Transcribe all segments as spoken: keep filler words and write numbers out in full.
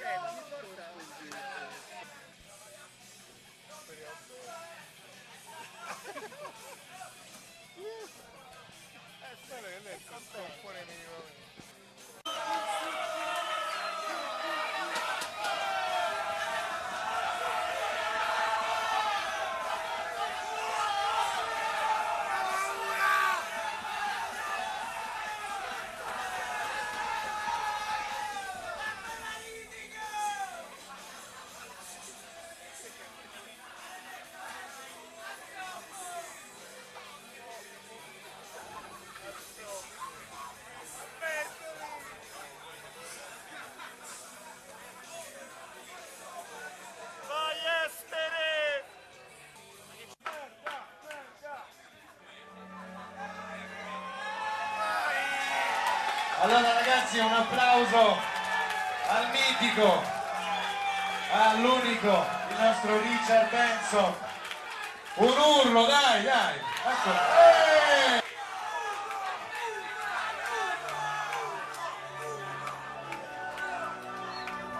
Marcello, mi porta così. Eh, spero che lei sta un po' nei miei. Allora ragazzi, un applauso al mitico, all'unico, il nostro Richard Benson. Un urlo, dai, dai! Ecco.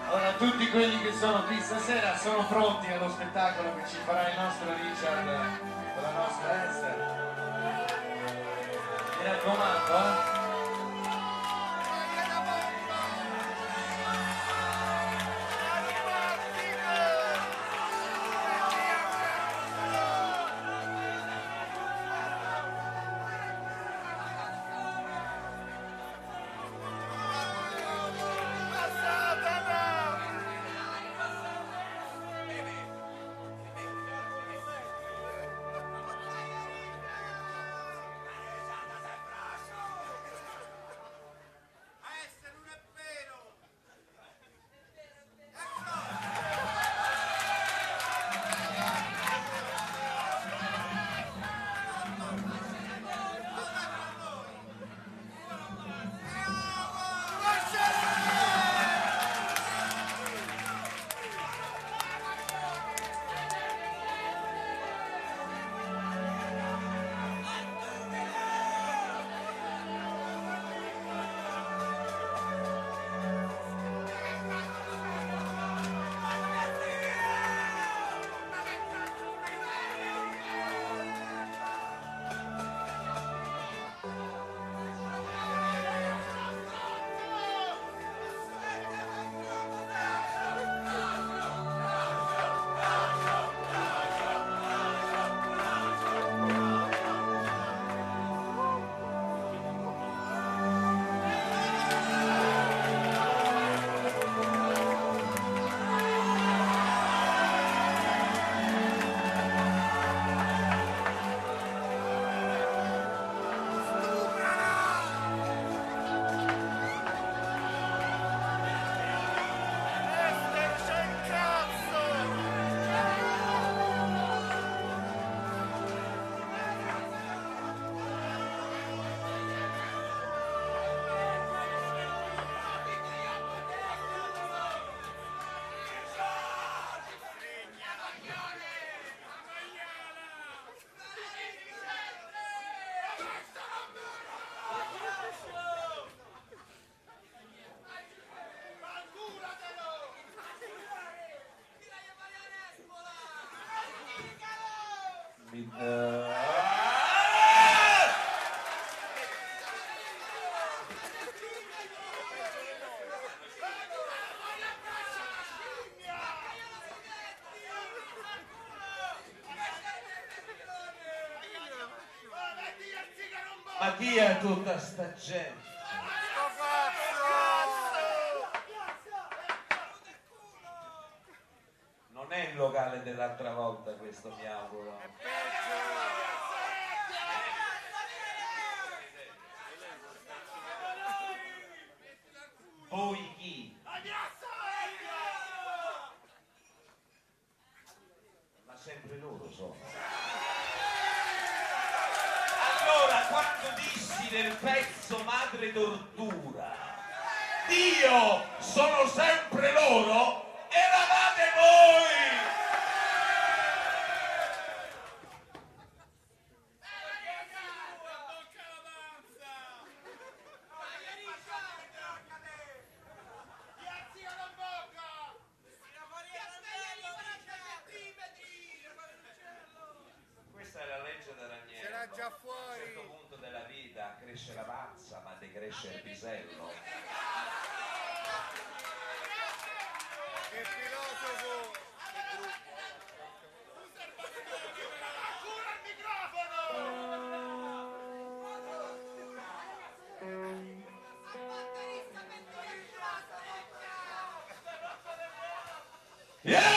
Allora, tutti quelli che sono qui stasera sono pronti allo spettacolo che ci farà il nostro Richard con la nostra Esther. Mi raccomando, eh? Ma chi è tutta sta gente? Non è il locale dell'altra volta questo, mi auguro. Voi chi? Ma sempre loro sono. Quando dissi nel pezzo Madre Tortura, Dio sono sempre loro, eravate voi! Grazie alla bocca! già fuori. A un certo punto della vita cresce la pazza ma decresce il pisello. Che filosofo! Yeah!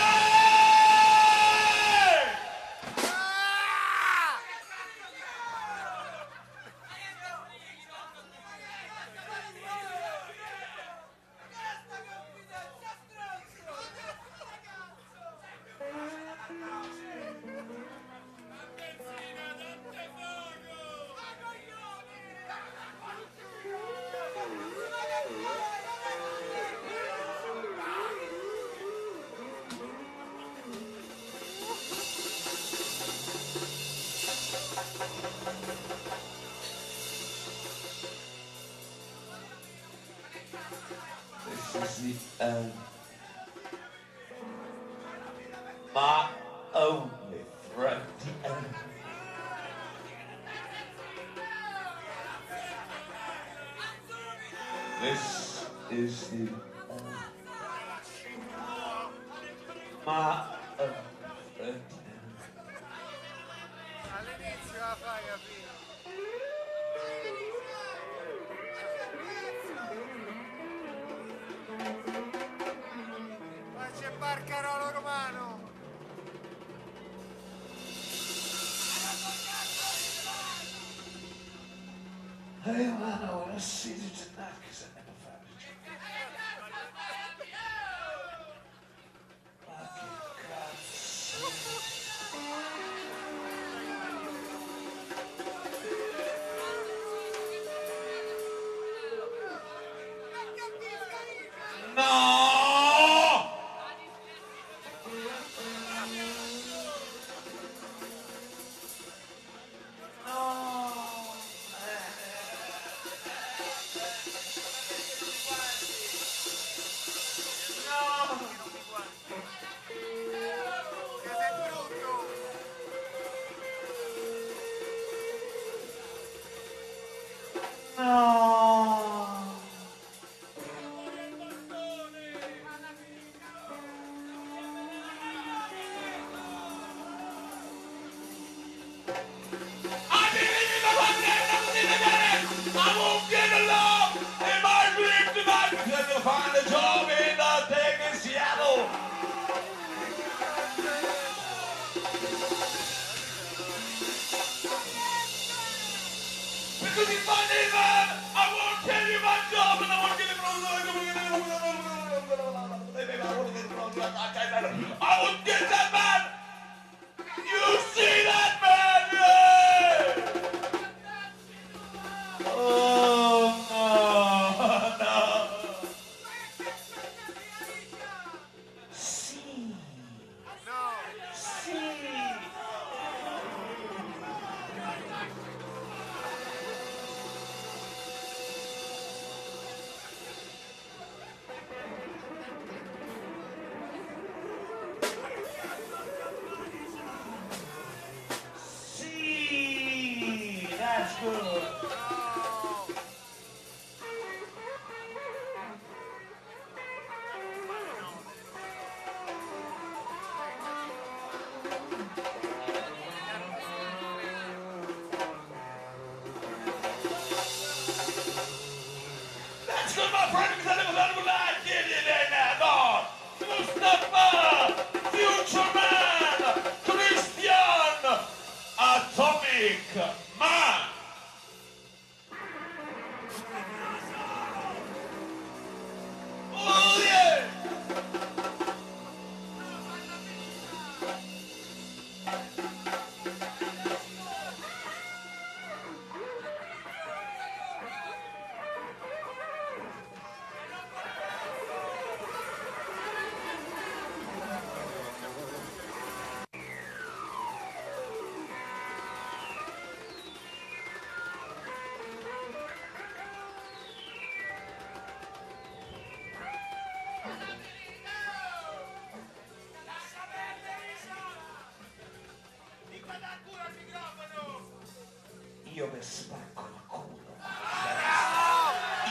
Io vi spacco il culo.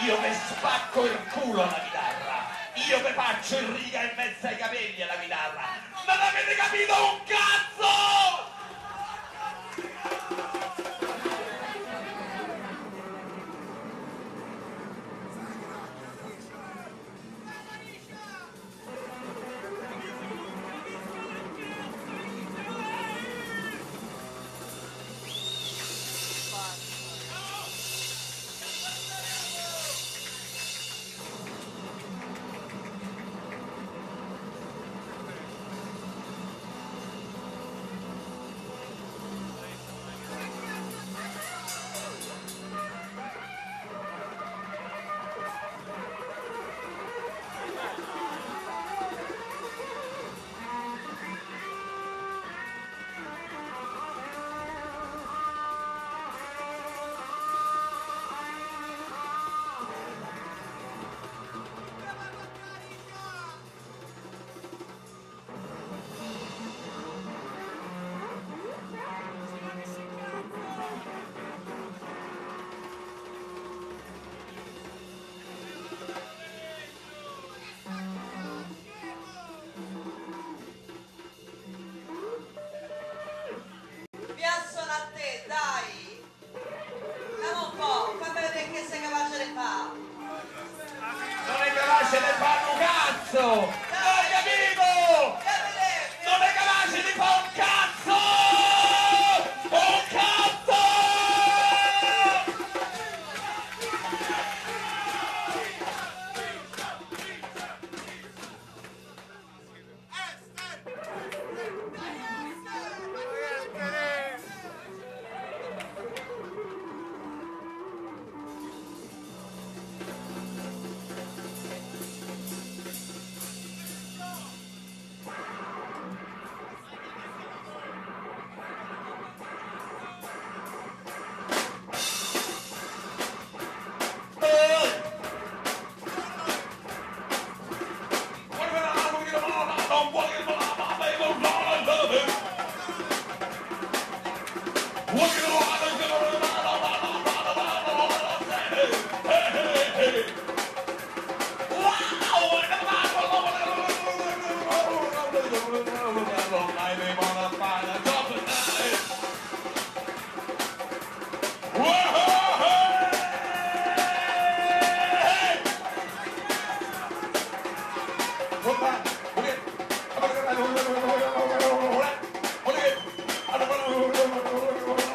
Io vi spacco il culo alla chitarra. Io vi faccio il riga in mezzo ai capelli alla chitarra. Non avete capito un cazzo!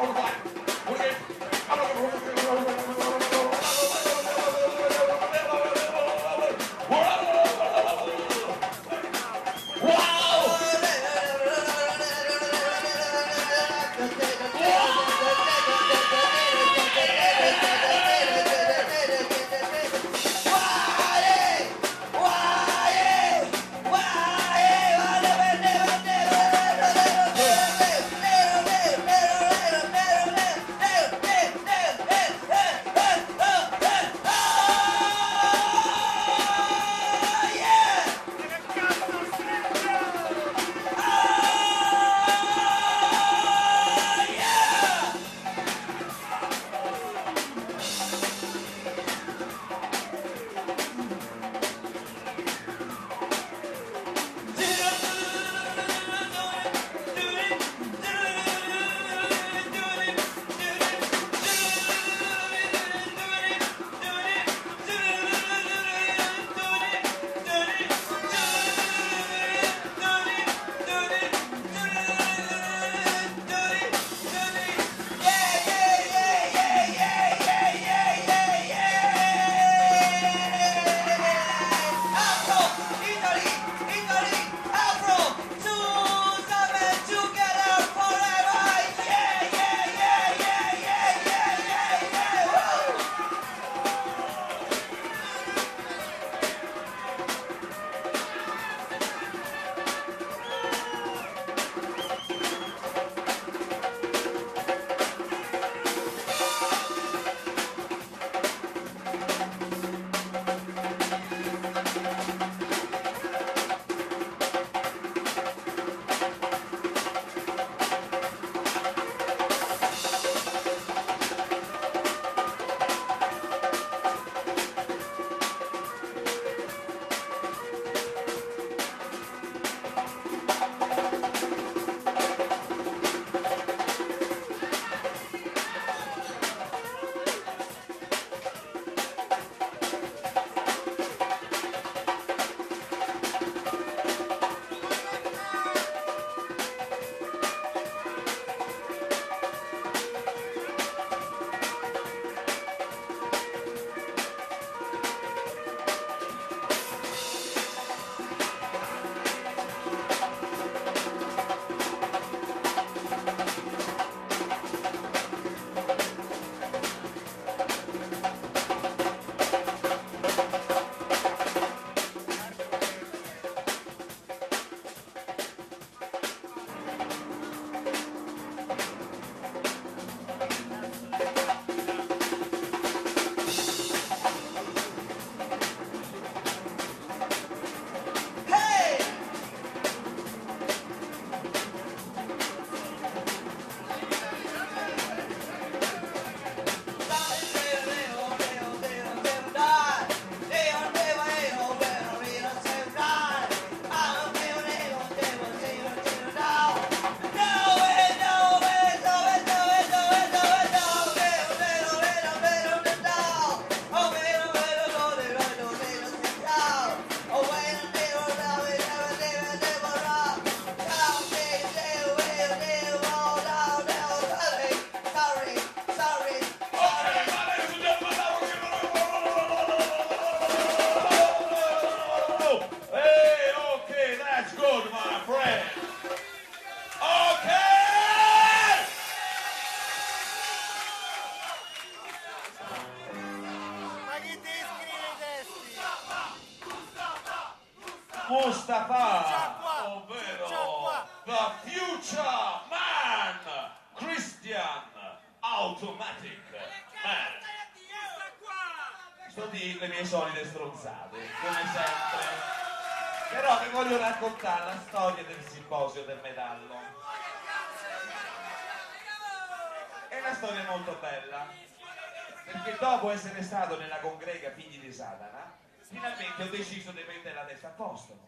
What? Automatic Man. Sono le mie solite stronzate, come sempre. Però vi voglio raccontare la storia del simposio del metallo. È una storia molto bella, perché dopo essere stato nella congrega Figli di Satana, finalmente ho deciso di mettere la testa a posto.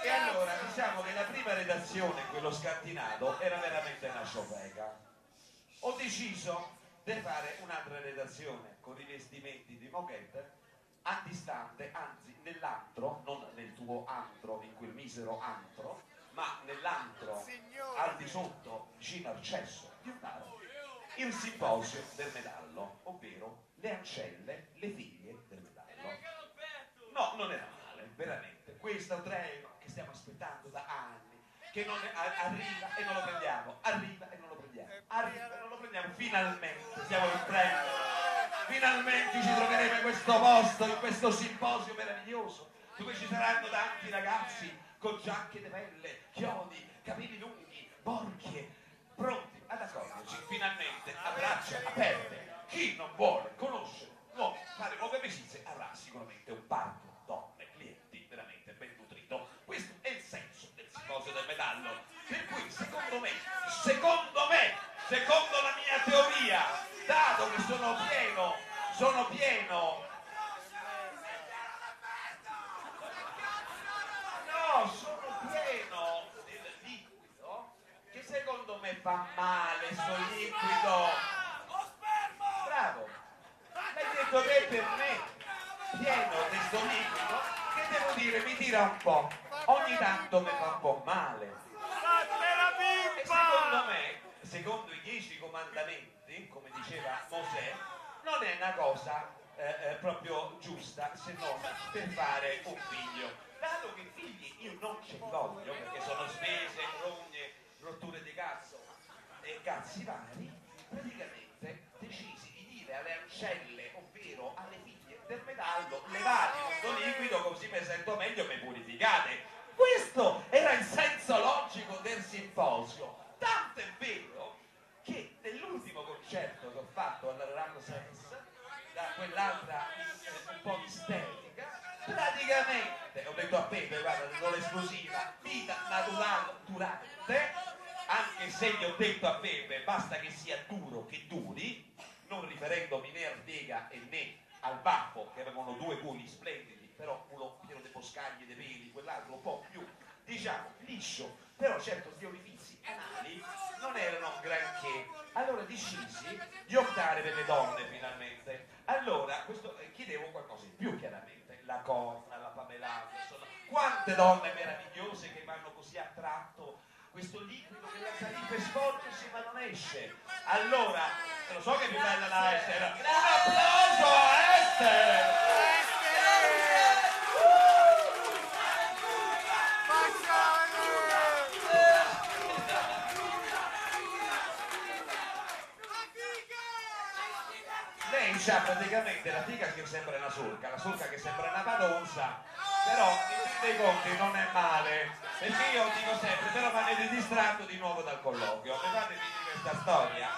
E allora diciamo che la prima redazione, quello scantinato, era veramente una sciopega. Ho deciso di fare un'altra redazione con rivestimenti di moquette antistante, anzi nell'antro, non nel tuo antro, in quel misero antro, ma nell'antro al di sotto, vicino al cesso di un bar, il simposio del metallo, ovvero le ancelle, le figlie del metallo. No, non era male, veramente. Questo treno che stiamo aspettando da anni, che non è, arriva e non lo prendiamo, arriva e non lo prendiamo, arriva e non lo prendiamo, finalmente stiamo per prendere. Finalmente ci troveremo in questo posto, in questo simposio meraviglioso, dove ci saranno tanti ragazzi con giacche di pelle, chiodi, capelli lunghi, borchie, pronti ad accoglierci finalmente a braccia aperte. Chi non vuole conoscere, no, fare nuove amicizie avrà sicuramente un parco, donne, clienti veramente ben nutrito. Questo è il senso del simposio del metallo. Per cui secondo me, secondo me, secondo la mia teoria, dato che sono pieno, sono pieno. No, sono pieno del liquido che secondo me fa male, sto liquido. Bravo, l'hai detto te per me, pieno di sto liquido che devo dire mi tira un po', ogni tanto mi fa un po' male. E secondo me, secondo i dieci comandamenti, come diceva Mosè, non è una cosa eh, eh, proprio giusta se non per fare un figlio. Dato che figli io non ce li voglio, perché sono spese, rogne, rotture di cazzo e cazzi vari, praticamente decisi di dire alle ancelle, ovvero alle figlie del metallo, levate questo liquido così mi sento meglio e mi purificate. Questo era il senso logico del simposio. Tanto è vero che nell'ultimo concerto che ho fatto alla Rolling Stones, da quell'altra eh, un po' isterica, praticamente ho detto a Pepe, guarda, non l'esclusiva, vita naturale durante, anche se gli ho detto a Pepe basta che sia duro che duri, non riferendomi né a Ardega e né al Baffo, che avevano due culi splendidi, però uno pieno di boscaglie, di peli, quell'altro un po' più, diciamo, liscio, però certo gli orifizi anali non erano granché. Allora decisi di optare per le donne finalmente. Allora questo, eh, chiedevo qualcosa in più chiaramente, la corna, la pamelata, insomma, quante donne meravigliose che vanno così a tratto, questo liquido che lascia lì per scorgersi ma non esce. Allora, lo so che mi bella la Esther, un applauso a Esther! C'ha praticamente la figa che sembra una solca, la solca che sembra una padonza, però in fin dei conti non è male, perché io dico sempre, però mi avete distratto di nuovo dal colloquio, mi fate finire questa storia.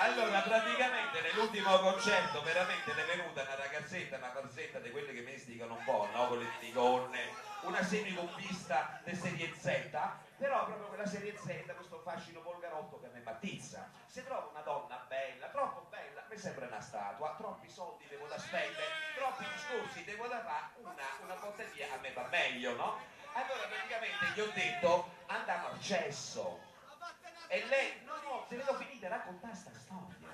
Allora praticamente nell'ultimo concerto veramente è venuta una ragazzetta, una farsetta di quelle che mesticano un po', no? Con le tirigonne, una semicompista di serie Z, però proprio quella serie Z, questo fascino volgarotto che a me battizza. Se trovo una donna bella, troppo bella, mi sembra una statua, troppi soldi devo da spendere, troppi discorsi devo da fare, una, una bottiglia a me va meglio, no? Allora praticamente gli ho detto andiamo al cesso. E lei, no no, se vedo finita a raccontare sta storia.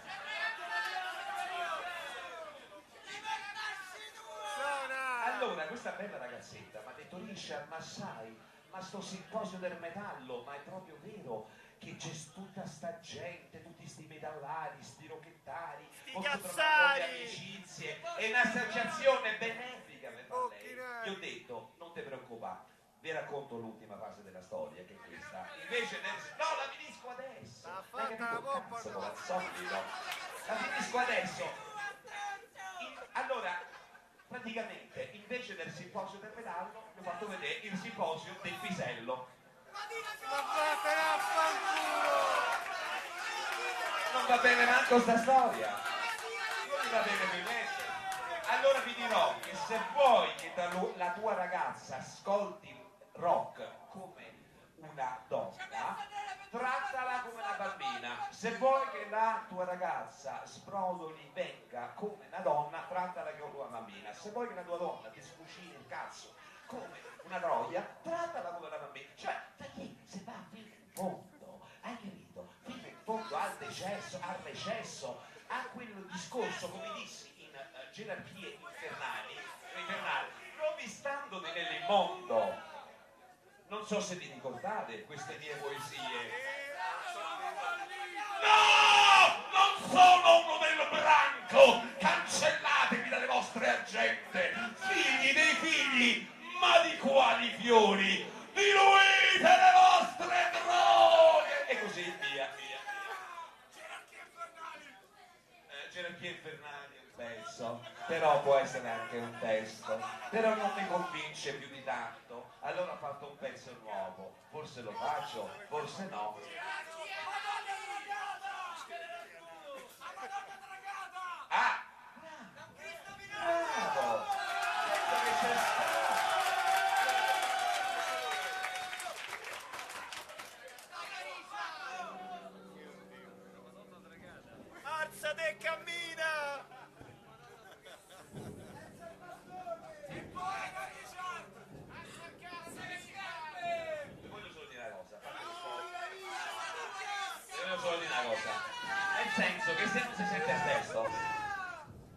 Allora, questa bella ragazzetta mi ha detto, Richard, ma sai, ma sto simposio del metallo, ma è proprio vero che c'è tutta sta gente, tutti sti metallari, sti rocchettari, ho trovato le amicizie, è un'associazione benefica per lei. Gli ho detto, non ti preoccupare. Vi racconto l'ultima fase della storia, che è questa. Invece del... No, la finisco adesso! Ma hai capito, cazzo, come al solito! La finisco adesso! In... Allora, praticamente, invece del simposio del pedallo, vi ho fatto vedere il simposio del pisello. Ma dite, ma fatela a fanculo! non va bene manco sta storia, non mi va bene più niente. Allora vi dirò che se vuoi che la tua ragazza ascolti rock come una donna, trattala come una bambina. Se vuoi che la tua ragazza sprodoli venga come una donna, trattala come una bambina. Se vuoi che la tua donna ti scucini il cazzo come una troia, trattala come una bambina. Cioè, perché se va fino in fondo, hai capito? Fino in fondo al recesso, al recesso, a quel discorso, come dissi, in uh, gerarchie infernali, infernali, rovistandone nell'immondo. Non so se vi ricordate queste mie poesie. No! Non sono uno del branco! Cancellatevi dalle vostre argente! Figli dei figli, ma di quali fiori! Diluite le vostre droghe! E così via, via, via. Gerarchie infernali! Eh, gerarchie infernali è un pezzo, però può essere anche un testo. Però non mi convince più di tanto. Allora ho fatto un pezzo nuovo, forse lo faccio, forse no. Ah! Bravo! Alzate e cammina! Senso che se non si sente il testo,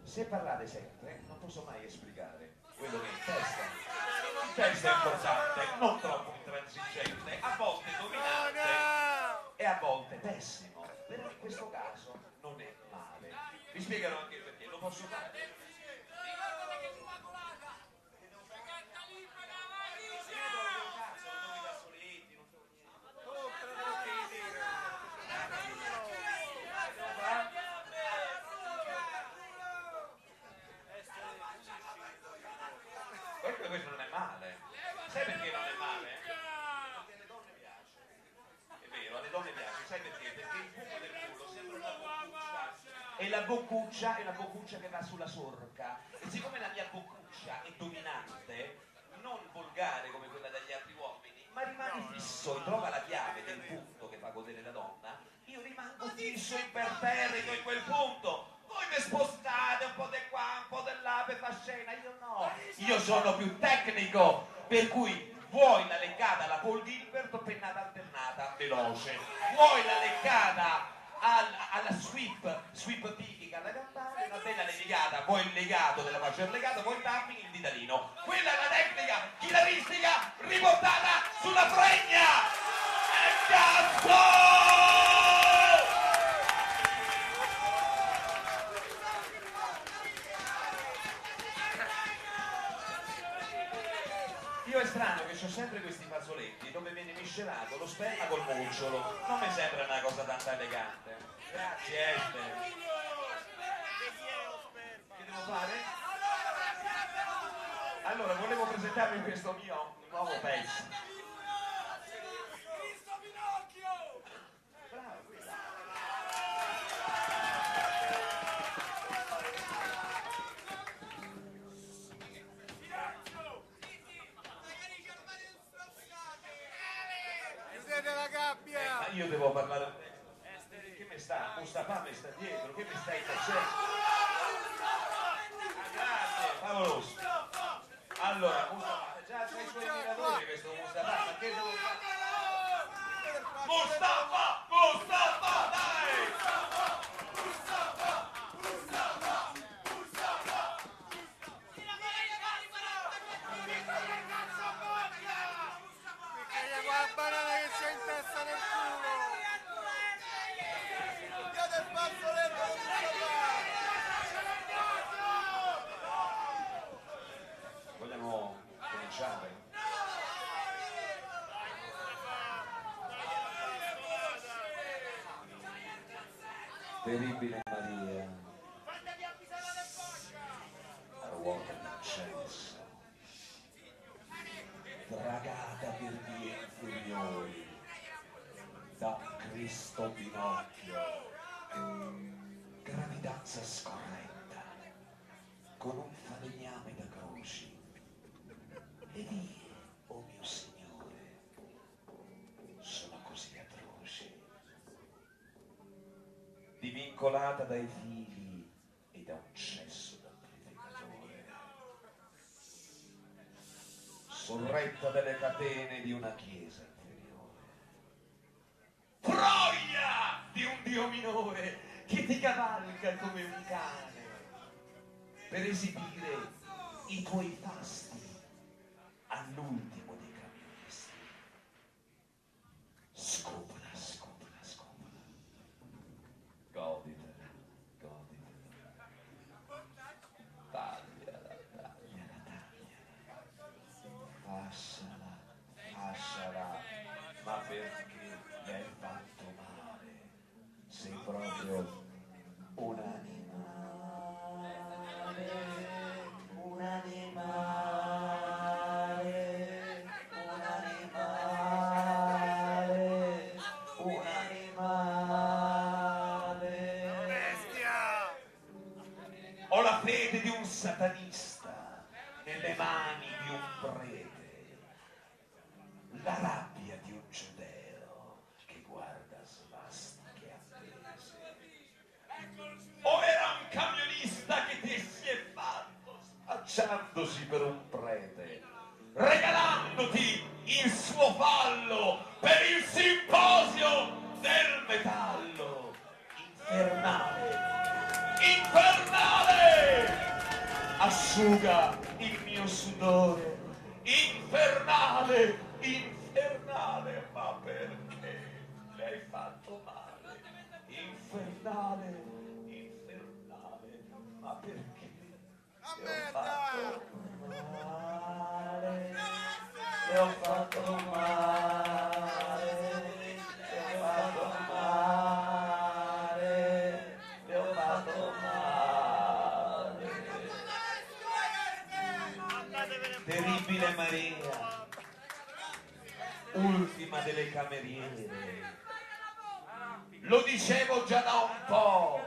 se parlate sempre non posso mai esplicare quello che è il testo. Il testo è importante, non troppo intransigente, a volte dominante e a volte pessimo, però in questo caso non è male. Vi spiegano anche perché, lo posso fare. Questo non è male. Sai perché non è male? Perché alle donne piace. È vero, alle donne piace. Sai perché? Perché il buco del culo sembra una boccuccia. E la boccuccia è la boccuccia che va sulla sorca. E siccome la mia boccuccia è dominante, non volgare come quella degli altri uomini, ma rimane fisso e trova la chiave del punto che fa godere la donna, io rimango fisso imperterrito in quel punto. Voi mi spostate un po' di qua, un po' di là per la scena, io no. Io sono più tecnico, per cui vuoi la leccata alla Paul Gilbert o pennata alternata, veloce. Vuoi la leccata al, alla sweep, sweep tipica alla cantante, la bella levigata, poi il legato della faccia legata, poi il tapping, il ditalino. Quella è la tecnica chitarristica riportata sulla fregna. E cazzo! Io è strano che ho sempre questi fazzoletti dove viene miscelato lo sperma col cucciolo. Non mi sembra una cosa tanto elegante. Grazie Esther. Che devo fare? Allora volevo presentarvi questo mio nuovo pezzo. Cristo Pinocchio! Bravo. Della gabbia. Eh, ma io devo parlare un testo. Che mi sta? Mustapà mi sta dietro, che mi stai facendo? Ah, grazie, favoloso. Allora, Mustapà, già c'è i suoi miratori questo Mustapà, ma che devo fare? Mustapà! Mustapà! Dai! Mustapà! Mustapà! Mustapà! Mustapà! Vogliamo cominciare? Terribile Maria, la ruota d'incenso, dragata per via inferiori da Cristo Pinocchio. piazza scorretta, con un falegname da croci, e di, oh mio Signore, sono così atroce, divincolata dai fili e da un cesso d'amplificatore, sorretta delle catene di una chiesa inferiore, troia di un dio minore, che ti cavalca come un cane per esibire i tuoi fasti all'ultimo dei camionisti. Scopola, scopola, scopola. Goditela, goditela. Tagliala, tagliala, tagliala. Lasciala, lasciala. Ma perché mi hai fatto male? Sei proprio... un animale, un animale, un animale, un animale. Bestia! Ho la fede di un satanista nelle mani di un prete, la rabbia di un giudeo che guarda svastiche appese. O era un camionista che ti si è fatto spacciandosi per un prete, regalandoti il suo fallo per il simposio del metallo. Infernale, infernale, asciuga il mio sudore. Infernale, infernale, ma perché mi hai fatto male? Infernale, infernale, ma perché ti ho fatto male, ti ho fatto male, ti ho fatto male, ti ho fatto male. Terribile Maria, ultima delle cameriere. Lo dicevo già da un po'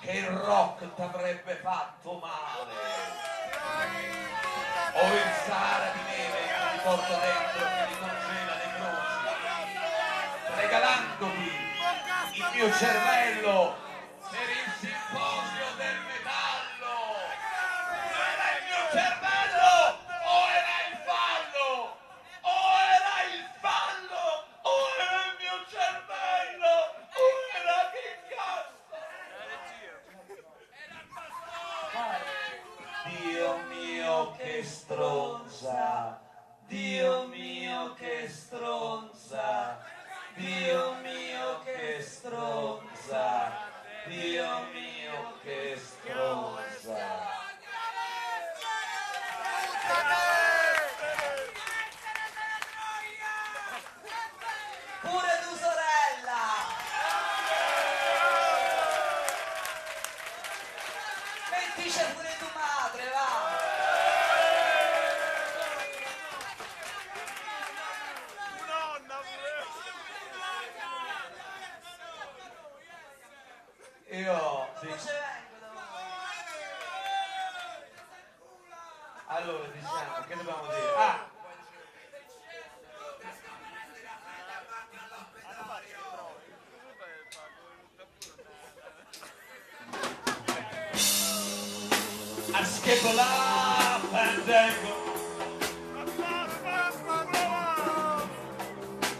che il rock t'avrebbe fatto male, o il Sahara di neve che ti porta dentro, che ti congela le croci, regalandomi il mio cervello per il simposio del metallo. Non era il mio cervello, o era il fallo, o era il fallo, o era il mio cervello. Dio mio che stronza, Dio mio che stronza, Dio mio che stronza, Dio mio che stronza. Pure tu sorella! Dice pure tua madre, va! Nonna! Io... Sì. Non ce vengo. Allora, diciamo, che dobbiamo dire? Ah! I skip a laugh and dangle,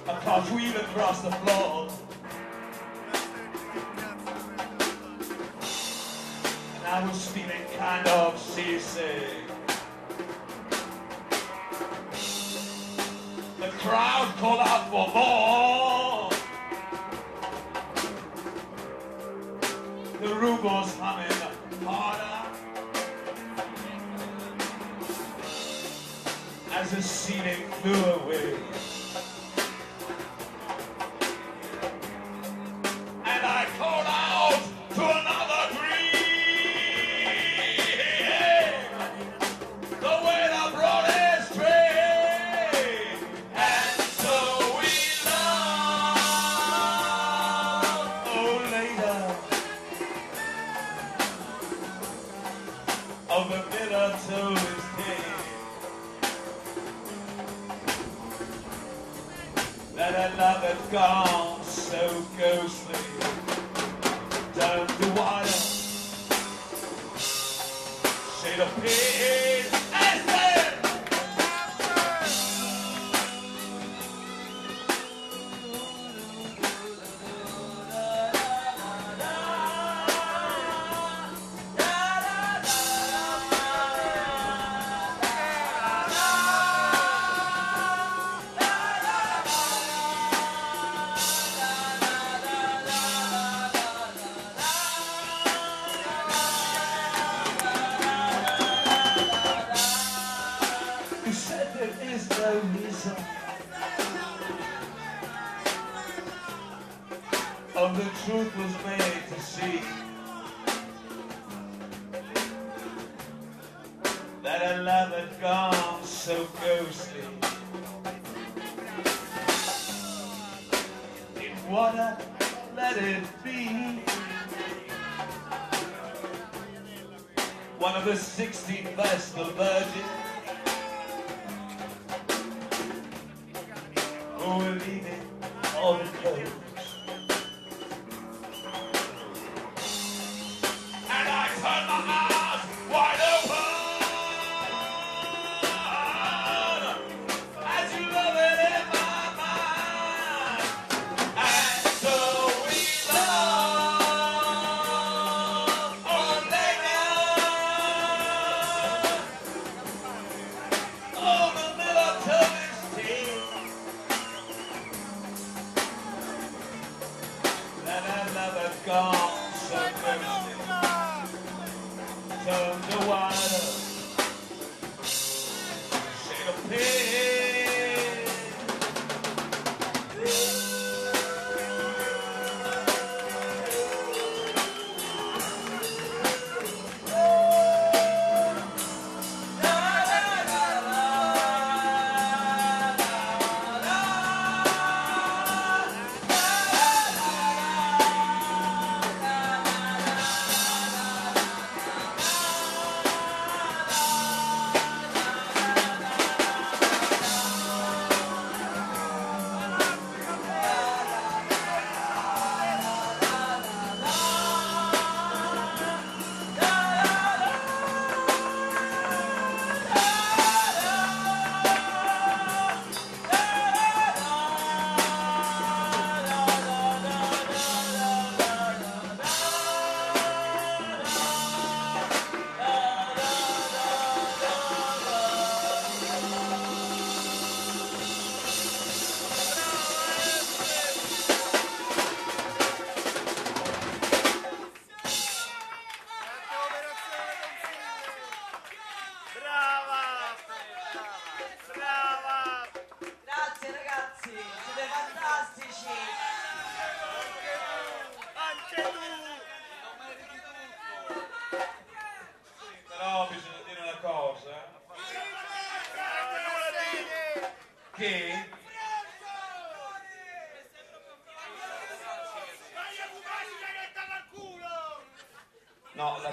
I can't wheel across the floor, and I was feeling kind of seasick. The crowd called out for more. The room was humming harder as the ceiling flew away, and I called out to another dream. The weather brought us straight, and so we love. Oh, later, of a miller to his king. Let a love that's gone so ghostly down to water. Shade of pain, Esther!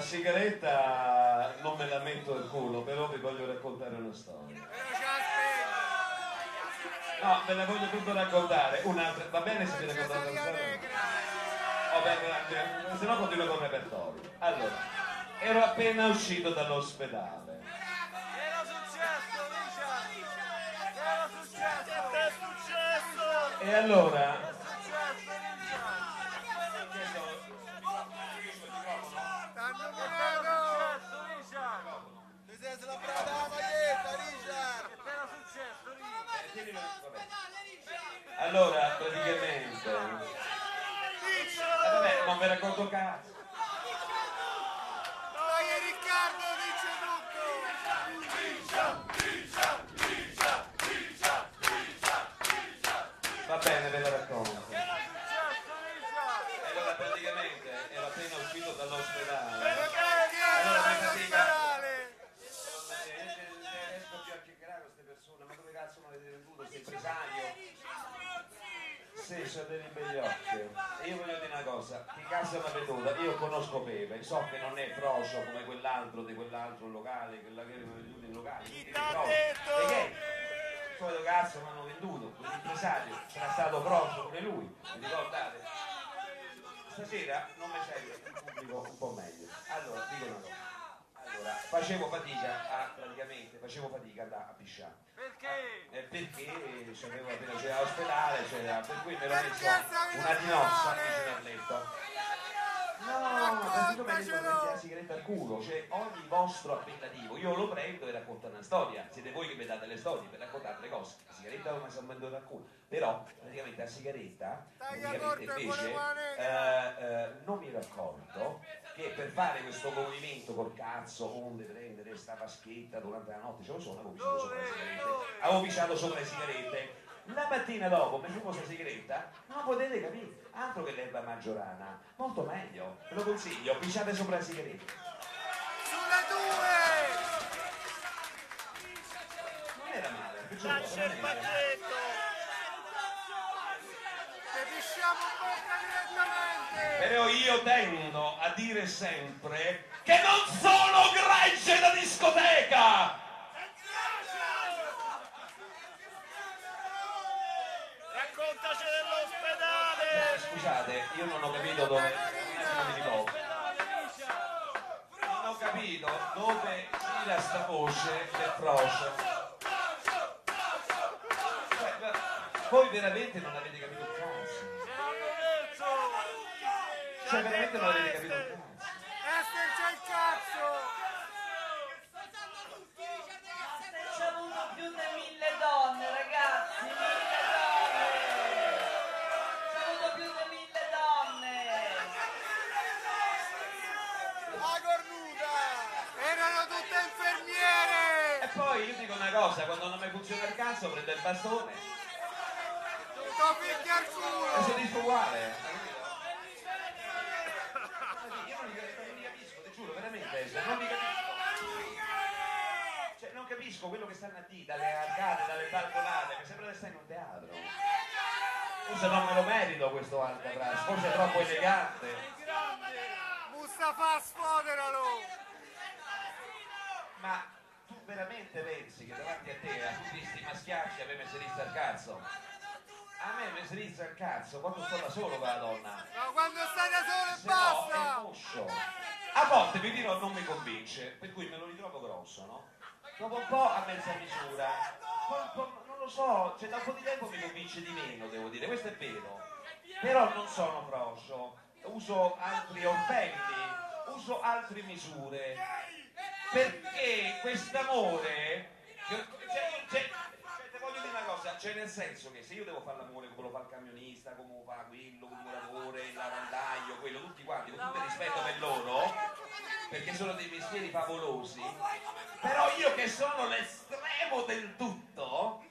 Sigaretta non me la metto al culo, però vi voglio raccontare una storia. No, ve la voglio tutto raccontare. Un'altra, va bene se vi raccontate una storia? Vabbè, grazie, se no continuo con il repertorio. Allora, ero appena uscito dall'ospedale. Era successo, Richard! Era successo! È successo! E allora... Allora, praticamente... Eh, vabbè, non ve racconto cazzo. Riccardo dice tutto! Va bene, ve la racconto. Allora, praticamente, ero appena uscito dall'ospedale. Allora, praticamente... queste persone, ma dove cazzo non avete venduto? Sei presario? Sì, sono delle belle occhie. Io voglio dire una cosa, Picasso mi è venuta, io conosco Pepe, so che non è frocio come quell'altro di quell'altro locale, quella che aveva venduto in locale. Chi t'ha detto? Perché? Il suo cazzo mi hanno venduto, quell'impresario, sarà stato frocio pure lui, vi ricordate? Stasera non mi serve un pubblico un po' meglio. Allora, dico una cosa. Allora, facevo fatica a, praticamente, facevo fatica a, a pisciare. Perché? Ah, eh, perché sapevo appena c'era l'ospedale, cioè, per cui me l'ho messa una dinossa vicino al letto. No, perché tu mi hai detto metti la sigaretta al culo, cioè ogni vostro appellativo, io lo prendo e racconto una storia, siete voi che mi date le storie per raccontare le cose, la sigaretta come si è mandata al culo, però praticamente la sigaretta, praticamente invece, eh, eh, non mi ero accorto che per fare questo movimento col cazzo, onde prendere sta vaschetta durante la notte, ce lo sono, avevo pisciato sopra le sigarette, avevo pisciato sopra le sigarette. La mattina dopo, mi fumo questa sigaretta, non potete capire, altro che l'erba maggiorana, molto meglio, ve lo consiglio, pisciate sopra la sigaretta. Sulle due! Non era male, pisciamo un po' di direttamente! Però io tendo a dire sempre che non sono gregge da discoteca! Scusate, io non ho capito dove non ho capito dove gira sta voce del frocio. Voi veramente non avete capito il cazzo, cioè veramente non avete capito il cazzo. Esther, c'è il cazzo, ci sono più di mille donne, ragazzi. Poi io dico una cosa, quando non mi funziona il cazzo prendo il bastone. Sto picchi al culo! E sono disuguale! Io non li capisco, ti giuro, veramente, non li capisco. Cioè, non capisco quello che stanno a dire, dalle arcate, dalle balconate, mi sembra di stare in un teatro. Forse non me lo merito questo Alcatraz, forse è troppo elegante. Mustafa, sfoderalo! Ma... tu veramente pensi che davanti a te a tutti questi maschiacci a me mi si rizza il cazzo? A me mi si rizza il cazzo quando sto da solo con la donna. Ma quando stai da solo e basta! No, è moscio. A volte vi dirò non mi convince, per cui me lo ritrovo grosso, no? Dopo un po' a mezza misura. Non lo so, cioè da un po' di tempo mi convince di meno, devo dire, questo è vero. Però non sono grosso, uso altri orpelli, uso altre misure. Perché quest'amore, cioè, cioè, cioè, voglio dire una cosa, cioè nel senso che se io devo fare l'amore come lo fa il camionista, come lo fa quello, come il muratore, il lavandaio, quello, tutti quanti, con tutto il rispetto per loro, perché sono dei mestieri favolosi, però io che sono l'estremo del tutto,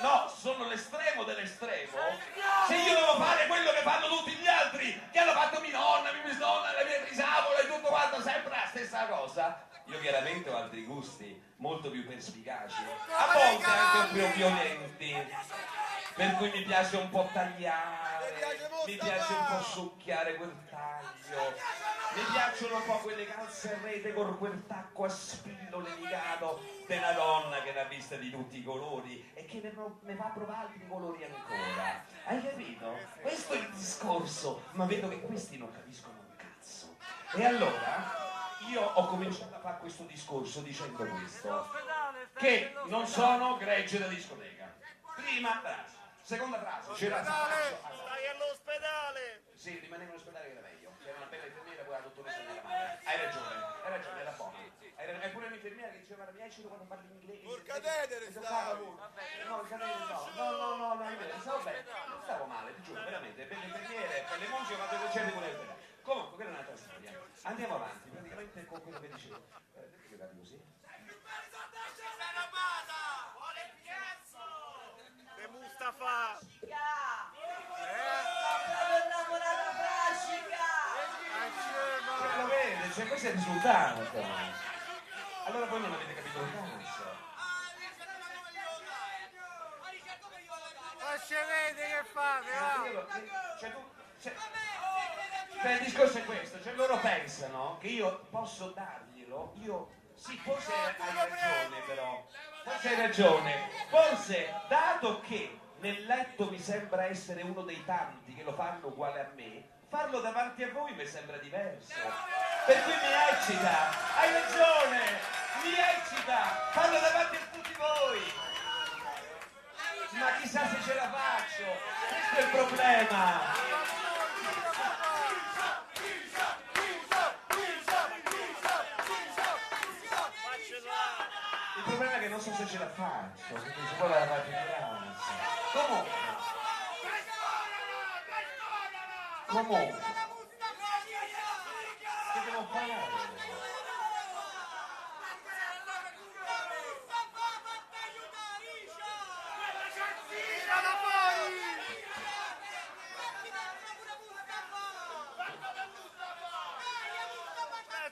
no, sono l'estremo dell'estremo, se io devo fare quello che fanno tutti gli altri, che hanno fatto mia nonna, mia bisnonna, le mie risavole e tutto quanto, sempre la stessa cosa, io chiaramente ho altri gusti molto più perspicaci, a volte anche più violenti, per cui mi piace un po' tagliare, mi piace un po' succhiare quel taglio, mi piacciono un po' quelle calze in rete con quel tacco a spillo levigato della donna che l'ha vista di tutti i colori e che ne fa provare altri colori ancora. Hai capito? Questo è il discorso, ma vedo che questi non capiscono un cazzo. E allora io ho cominciato a fare questo discorso dicendo questo, che non sono gregge da discoteca. Prima frase. Seconda frase, c'era Sanavio. Stai all'ospedale! Sì, rimanevo all'ospedale che era meglio. C'era una bella infermiera, poi la dottoressa non era male. Hai ragione, hai ragione, era buona. Hai pure un'infermiera che diceva, mi esci quando parli in inglese. Porcadedere stavo! No, il cadere no, no, no, no, no, non stavo bene. Non stavo male, ti giuro, veramente. Per le infermiere, per le musiche ho fatto il concerto con l'ospedale. Comunque, quella è un'altra storia. Andiamo avanti, praticamente con quello che dicevo. Perché io capivo così? Mustafa! Eh? Sono innamorata frascica! Lo vede, cioè questo è il risultato! Allora voi non avete capito il cazzo! Lascia vede che fate, va? Cioè, tu, cioè, cioè, il discorso è questo, cioè loro pensano che io posso darglielo, io sì, forse hai ragione però, forse hai ragione, forse dato che nel letto mi sembra essere uno dei tanti che lo fanno uguale a me, farlo davanti a voi mi sembra diverso, per cui mi eccita, hai ragione, mi eccita, farlo davanti a tutti voi. Ma chissà se ce la faccio, questo è il problema. Il problema è che non so se ce la faccio, perché si vuole la maggioranza. Comunque, comunque, che devo fare?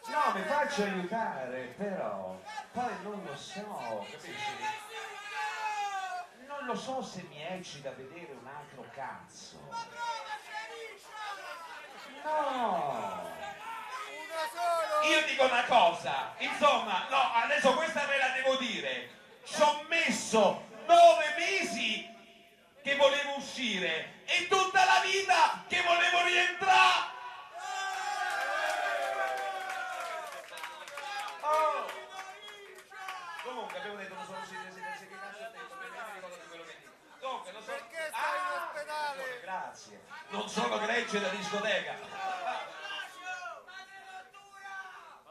No, mi faccio aiutare, però poi non lo so, capisci? Non lo so se mi eccita da vedere un altro cazzo. No! Io dico una cosa, insomma, no, adesso questa ve la devo dire. Ci ho messo nove mesi che volevo uscire e tutta la vita che volevo rientrare. Comunque abbiamo detto non sono usciti residenze che cazzo ho detto, mi ricordo di quello che dico. Dunque, non sono... Perché stai ah, in ospedale? Non sono, grazie. Non sono gregge da discoteca.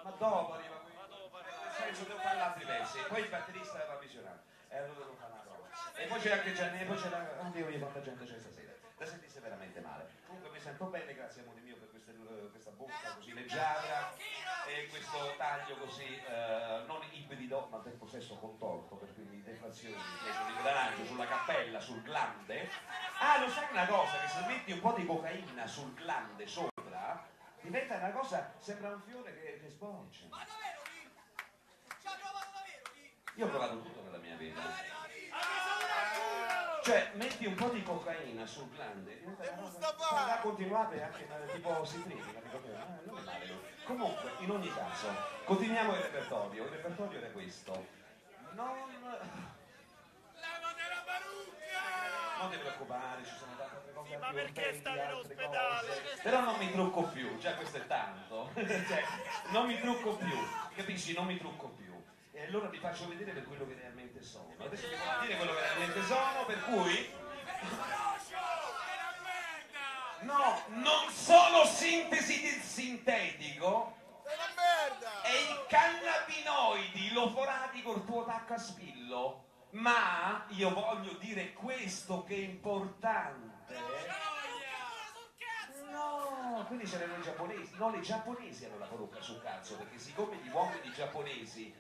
Ma dopo arriva qui. Nel senso devo fare altri pezzi. Poi il batterista aveva avvicinato. E allora devo fare una roba. E poi c'era anche Giannego, c'era... Oddio, io quanta gente c'è stasera. La sentisse veramente male. Comunque mi sento bene, grazie amore mio per queste, questa bocca così leggiadra e questo taglio così eh, non ibrido ma del possesso contorto, per cui deflazioni d'arancia sulla cappella, sul glande. Ah, lo sai una cosa? Che se metti un po' di cocaina sul glande sopra diventa una cosa, sembra un fiore che, che sporge. Ma davvero lì? Ci ha provato davvero lì? Io ho provato tutto nella mia vita. Cioè, metti un po' di cocaina sul glande, la continuate anche tipo si trivina, non è male. Comunque, in ogni caso, continuiamo il repertorio. Il repertorio era questo. Non... Non ti preoccupare, ci sono tante altre cose. Ma perché stai in ospedale? Però non mi trucco più, già questo è tanto. Cioè, non mi trucco più, capisci? Non mi trucco più. E allora vi faccio vedere per quello che realmente sono. Adesso vi faccio dire quello che realmente sono, per cui... No, non sono sintesi sintetico e i cannabinoidi loforati col tuo tacco a spillo, ma io voglio dire questo che è importante. No, quindi c'erano i giapponesi. No, le giapponesi hanno la parrucca sul cazzo, perché siccome gli uomini giapponesi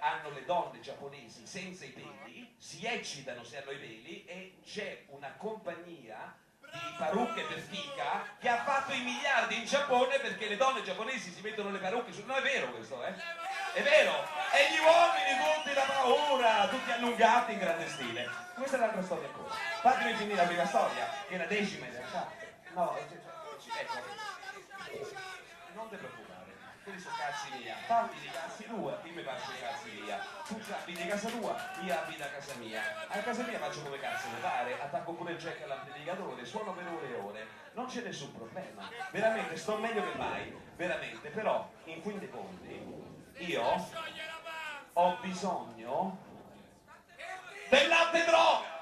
hanno le donne giapponesi senza i peli, si eccitano se hanno i peli, e c'è una compagnia di parrucche per fica che ha fatto i miliardi in Giappone perché le donne giapponesi si mettono le parrucche su... No, è vero questo, eh? È vero! E gli uomini tutti da paura, tutti allungati in grande stile. Questa è l'altra storia ancora. Fatemi finire la prima storia, che è la decima in realtà. No, ecco. Non ti preoccupare. Quelli sono cazzi mia, parli di cazzi tua, io mi faccio di cazzi mia, tu abiti a casa tua, io abito a casa mia, a casa mia faccio come cazzo mi pare, attacco pure il jack all'amplificatore, suono per ore e ore, non c'è nessun problema, veramente sto meglio che mai, veramente, però in fin dei conti io ho bisogno del latte droga!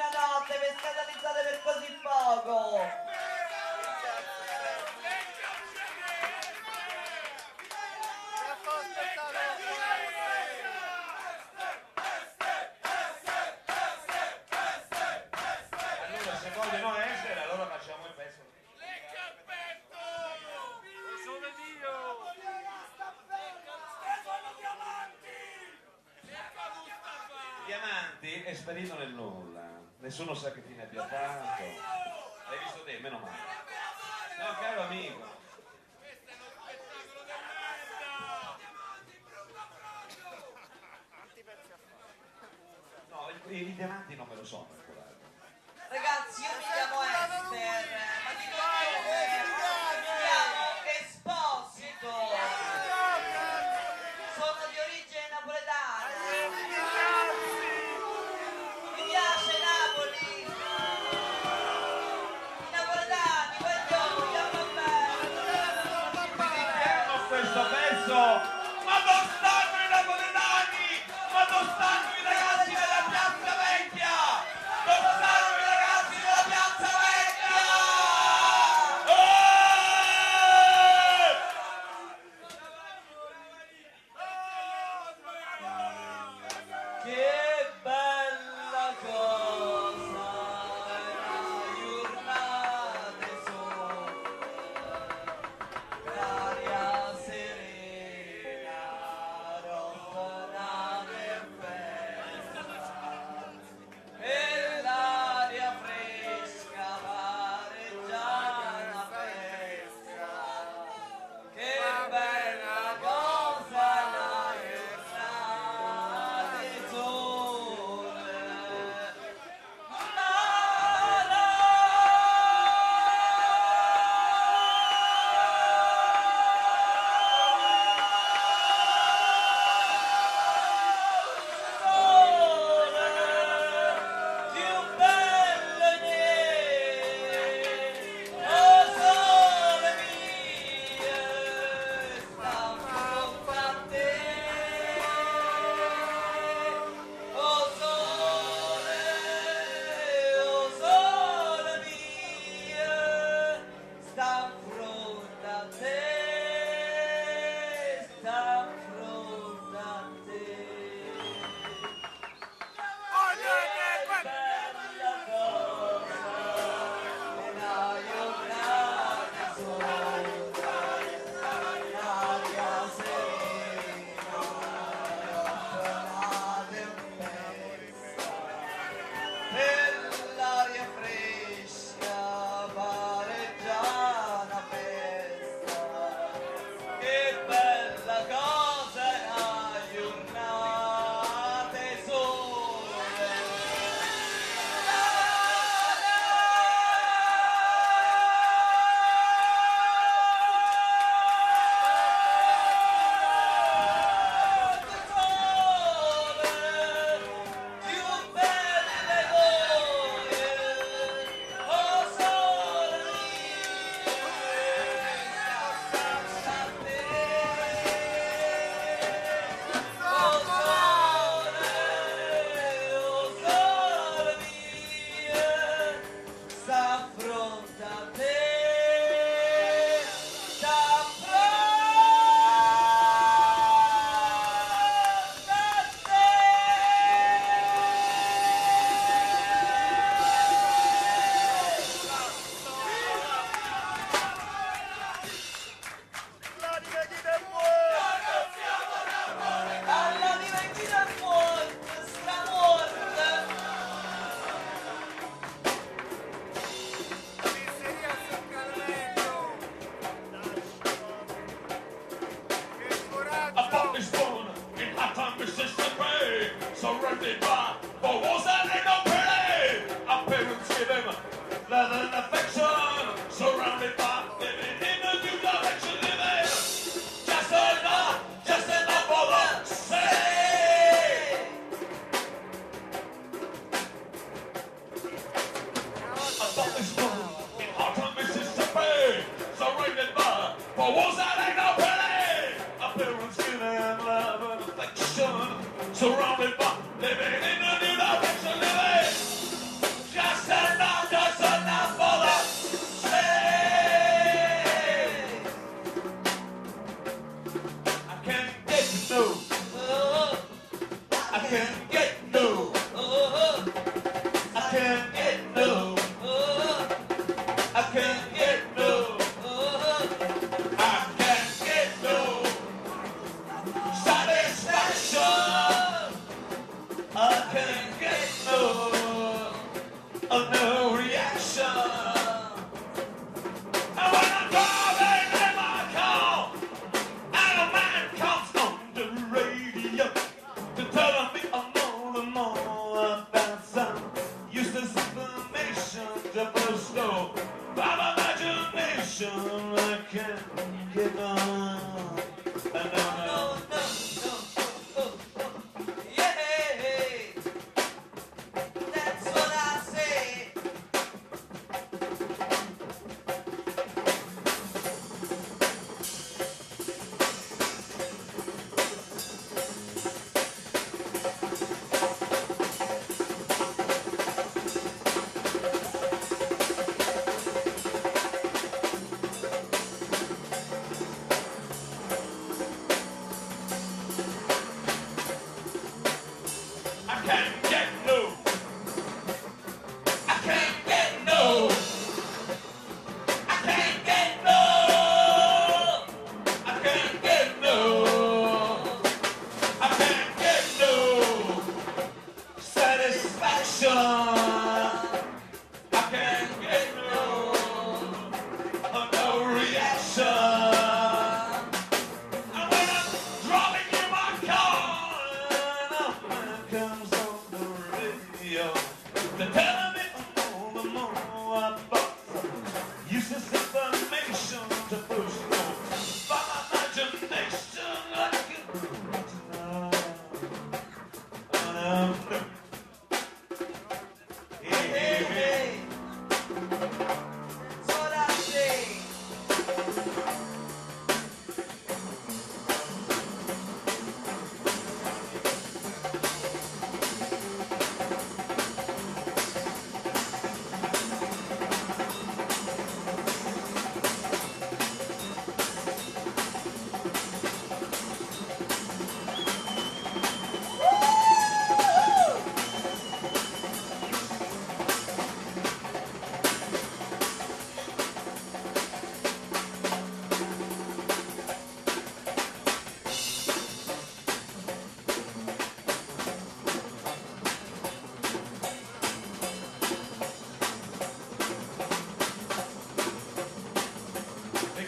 Notte per scandalizzate per così poco! gli amanti è sparito nel nulla, nessuno sa che fine abbia fatto. L'hai visto te? Meno male. No, caro amico, questo è uno spettacolo del merda. No, i diamanti non me lo sono ancora. Ragazzi, io mi chiamo Esther, ma ti chiamo Esposito, sono di origine napoletana, mi piace Napoli, i napoletani, voglio, io va bene. Dedichiamo questo pezzo, ma non stanno i napoletani, ma non stanno i ragazzi della piazza vecchia, non stanno i ragazzi della piazza vecchia! Oh! Che bella cosa la giornata sole, l'aria serena. can't get no. I can't get no. I can't get no. I can't get no. I can't get no satisfaction.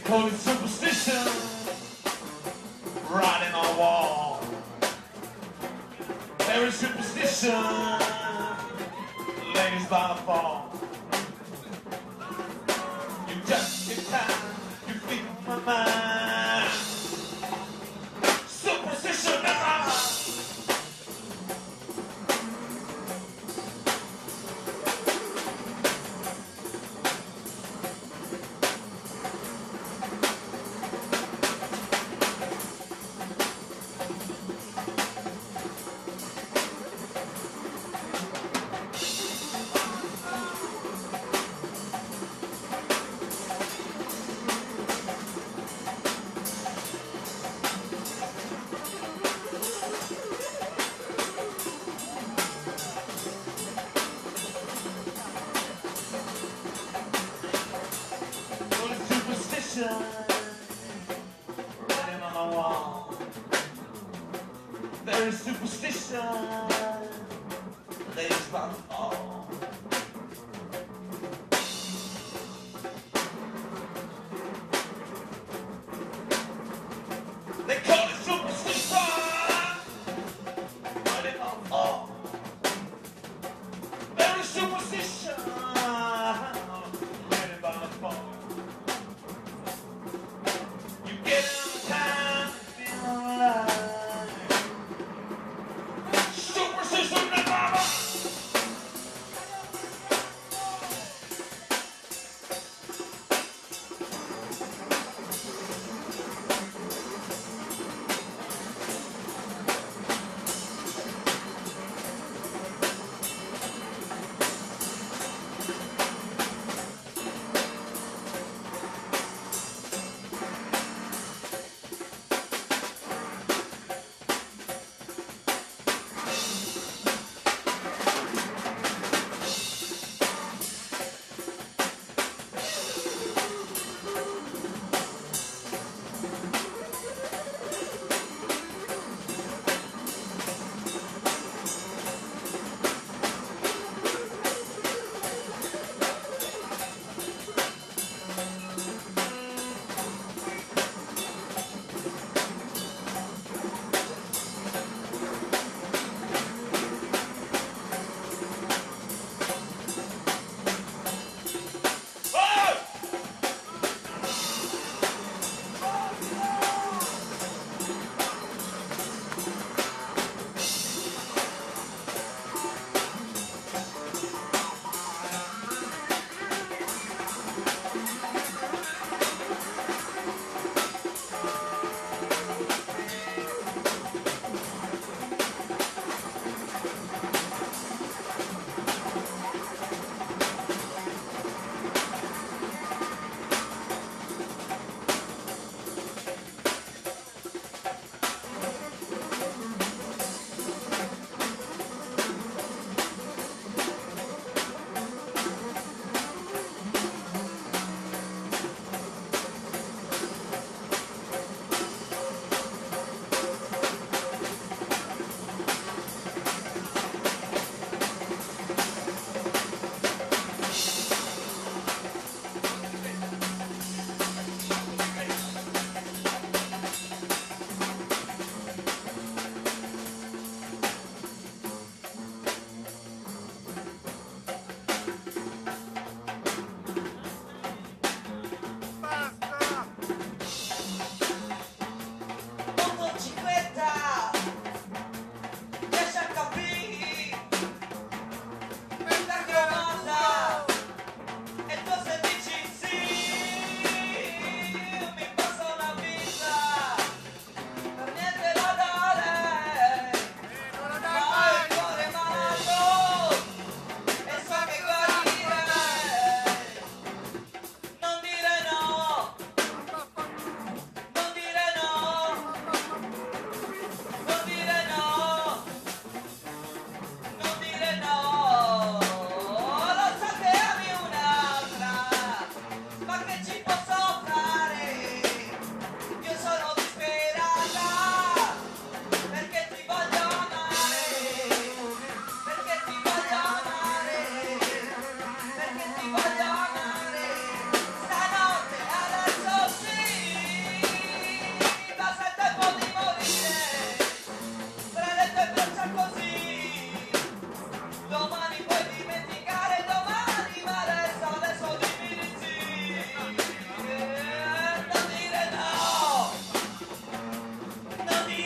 Holy superstition riding on the wall. There is superstition, ladies by the fall. You just get time, you feel my mind. Superstition now.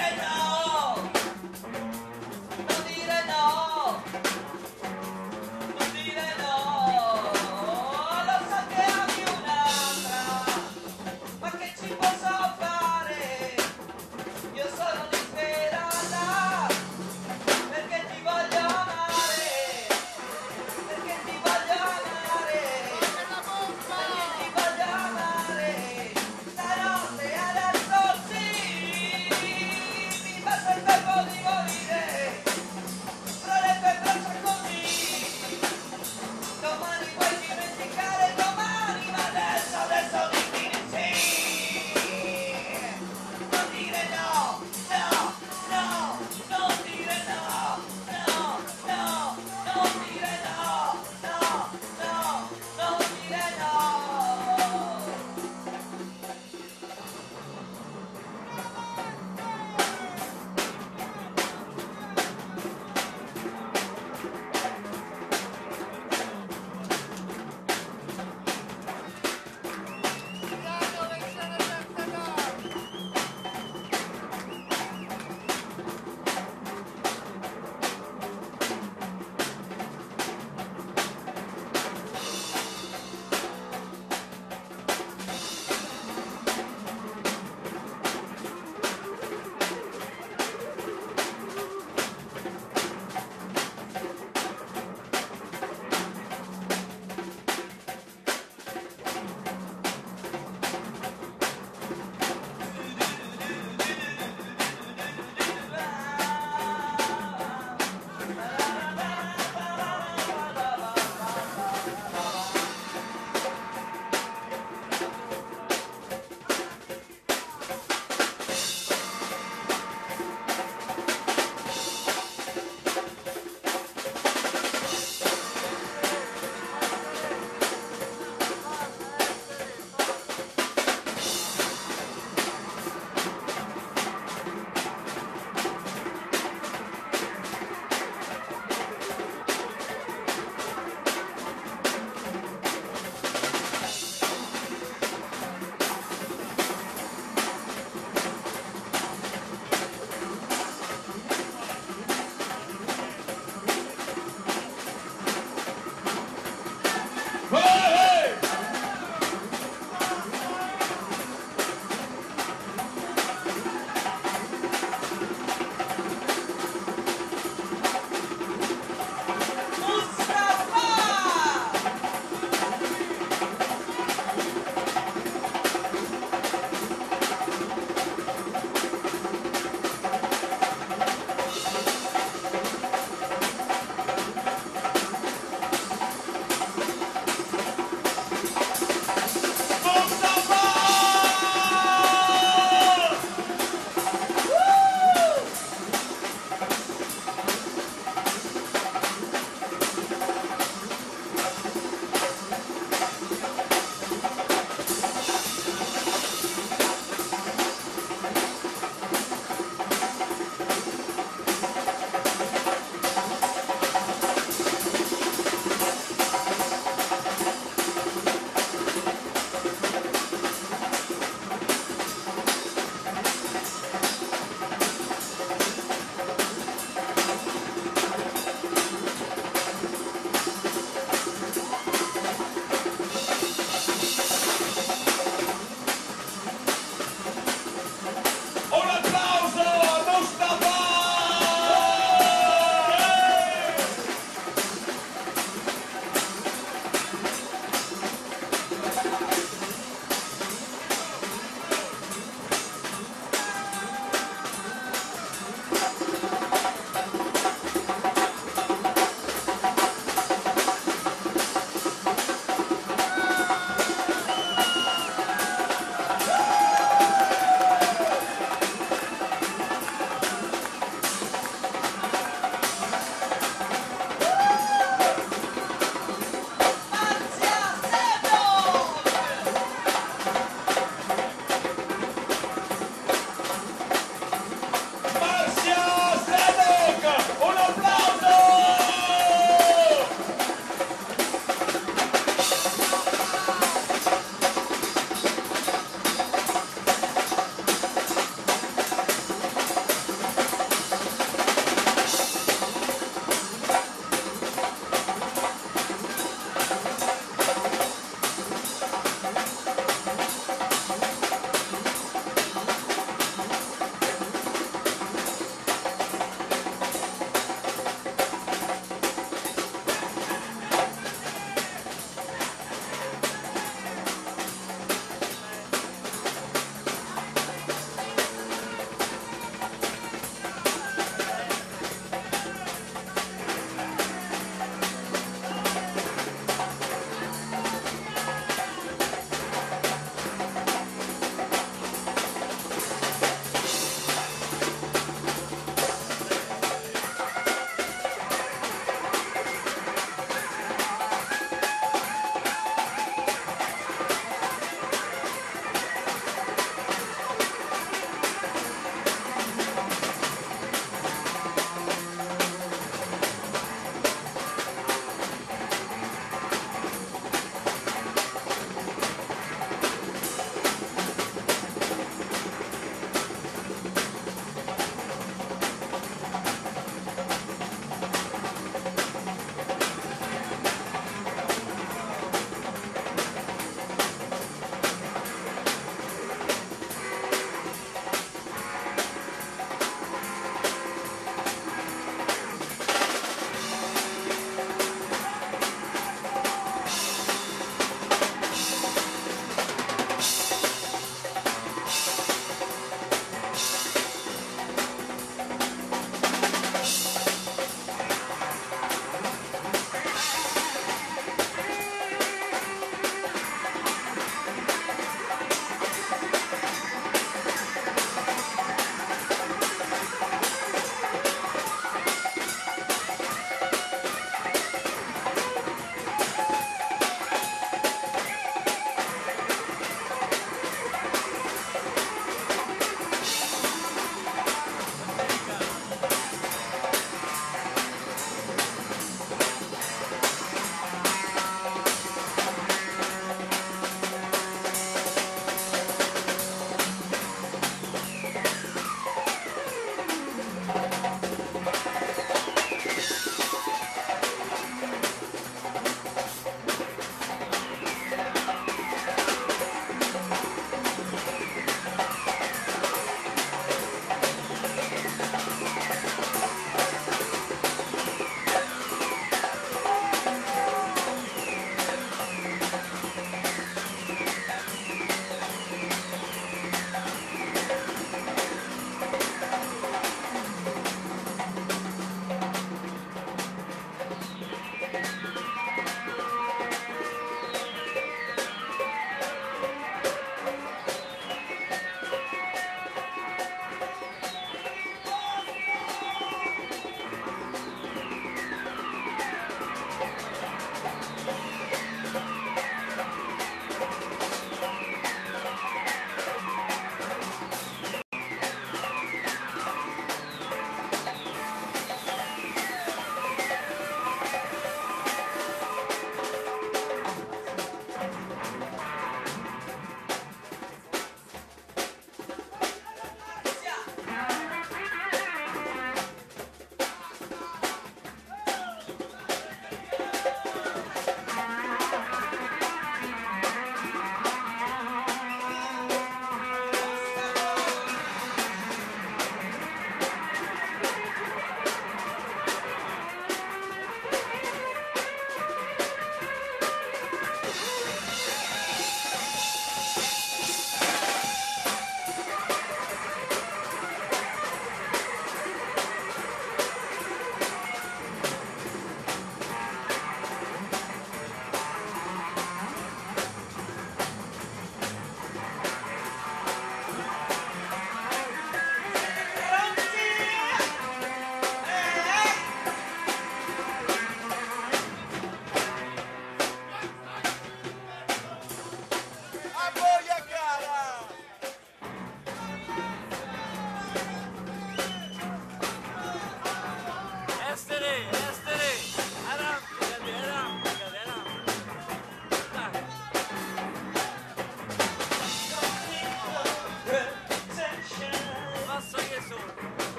dire no! Non dire no! Non dire no! Lo so che ami un'altra, ma che ci posso fare? Io sono disperata, perché ti voglio amare, perché ti voglio amare, perché ti voglio amare. Stanotte alla sorsi, mi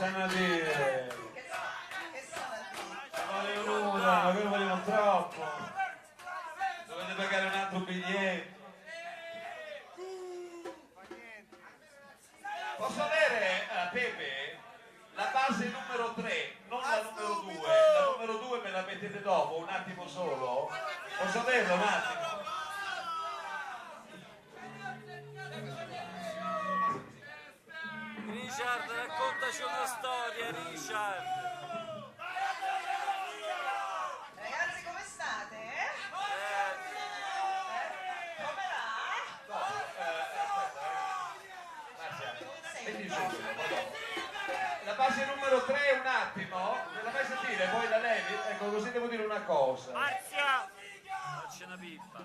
stanno a dire? Che sono? Che sono? Volevo una, ma quello voleva troppo. Dovete pagare un altro biglietto. Posso avere a Pepe la base numero tre, non la numero due. La numero due me la mettete dopo, un attimo solo. Posso averla un attimo? Richard, raccontaci una storia, Richard. Ragazzi, come state? Eh? Come va? No, eh, aspetta. Grazie. La base numero tre, un attimo. Me la fai sentire, poi la levi? Ecco, così devo dire una cosa. Marzia! Facci una pippa.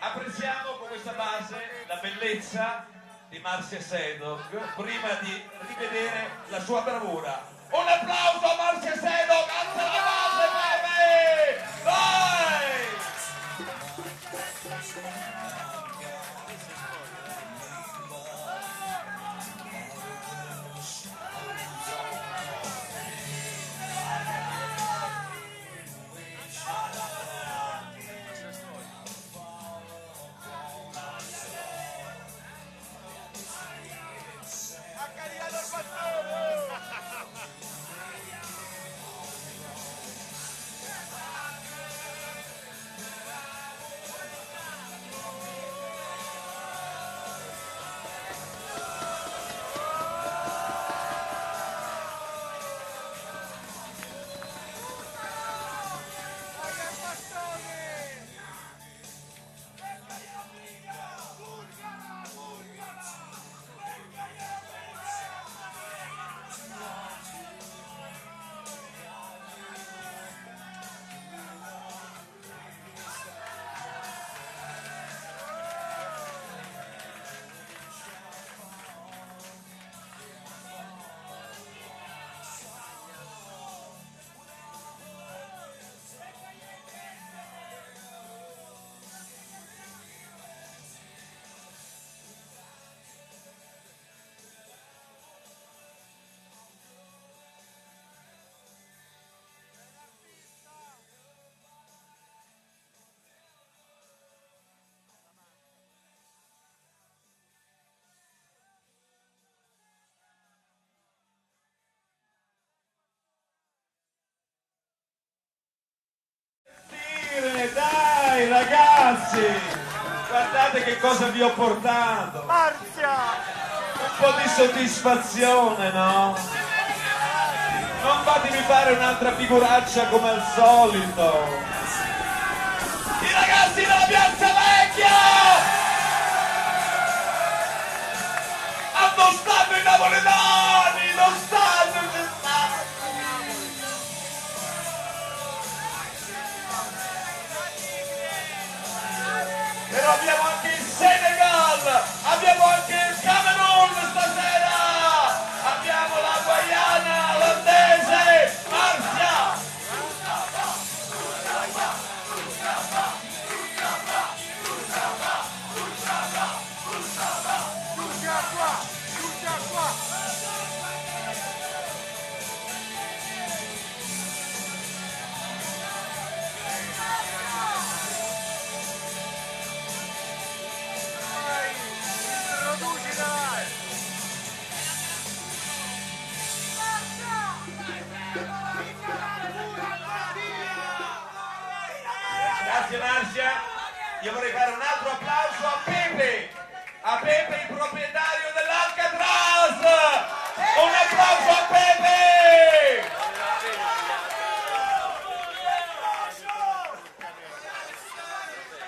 Apprezziamo con questa base la bellezza di Marcia Sedok, prima di rivedere la sua bravura. Un applauso a Marcia Sedok, alza la base, Pepe! Dai ragazzi, guardate che cosa vi ho portato. Marzia! Un po' di soddisfazione, no? Non fatemi fare un'altra figuraccia come al solito. I ragazzi della Piazza Vecchia non stanno i napoletani, non stanno i però abbiamo anche il Senegal, abbiamo anche il Camerun stasera, abbiamo la Guayana olandese, Marzia! Marcia, io vorrei fare un altro applauso a Pepe, a Pepe il proprietario dell'Alcatraz, un applauso a Pepe!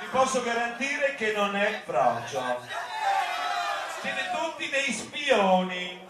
Vi posso garantire che non è frocio, siete tutti dei spioni.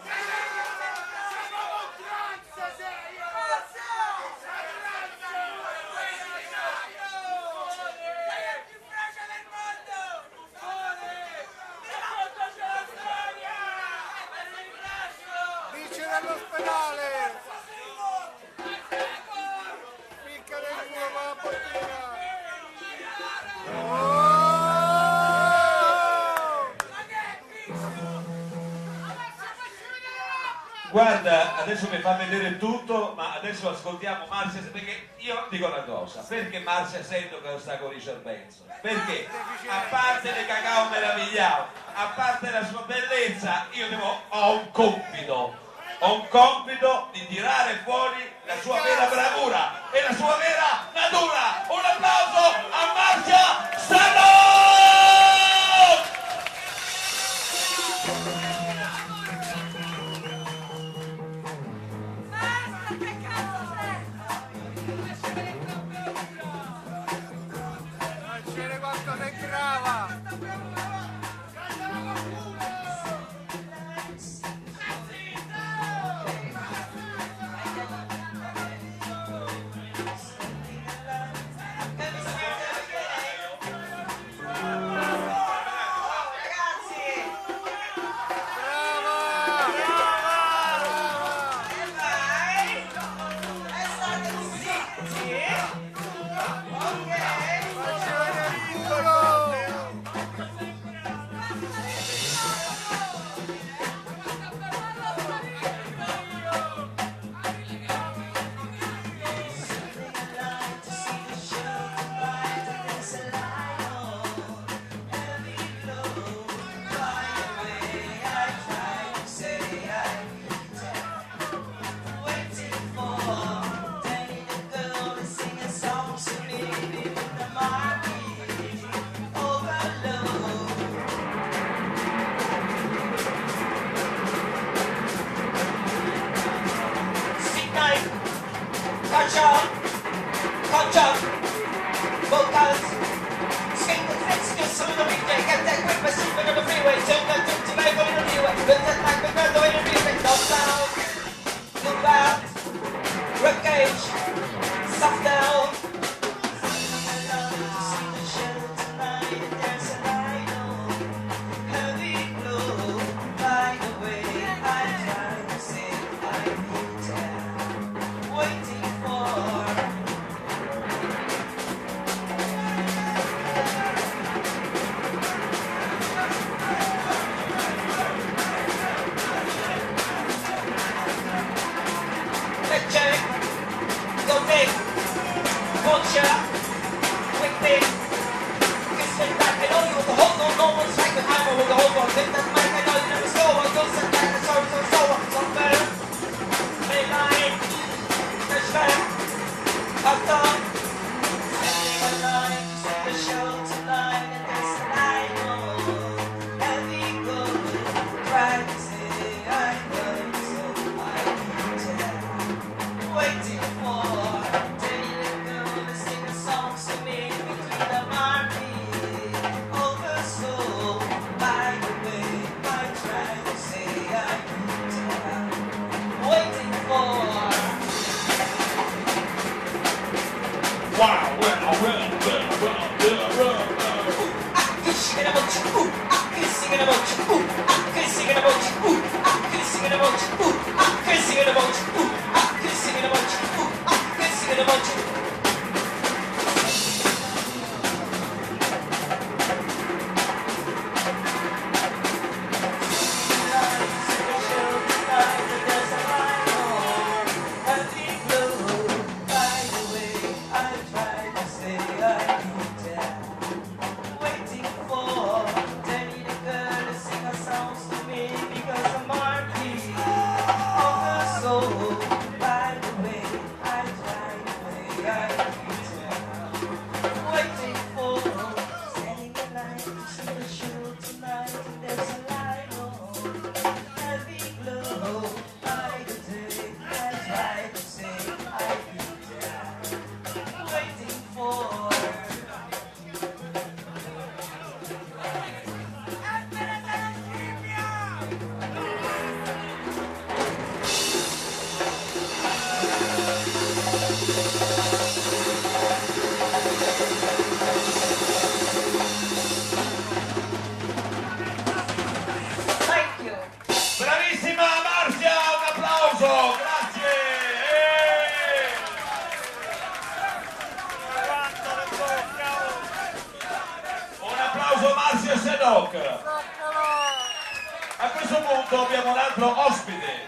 Guarda, adesso mi fa vedere tutto, ma adesso ascoltiamo Marzia, perché io dico una cosa, perché Marzia sento che sta con Richard Benson? Perché a parte le cacao meravigliato, a parte la sua bellezza, io devo, ho un compito, ho un compito di tirare fuori la sua vera bravura e la sua vera natura. Un applauso a Marzia Sanavio! A questo punto abbiamo un altro ospite,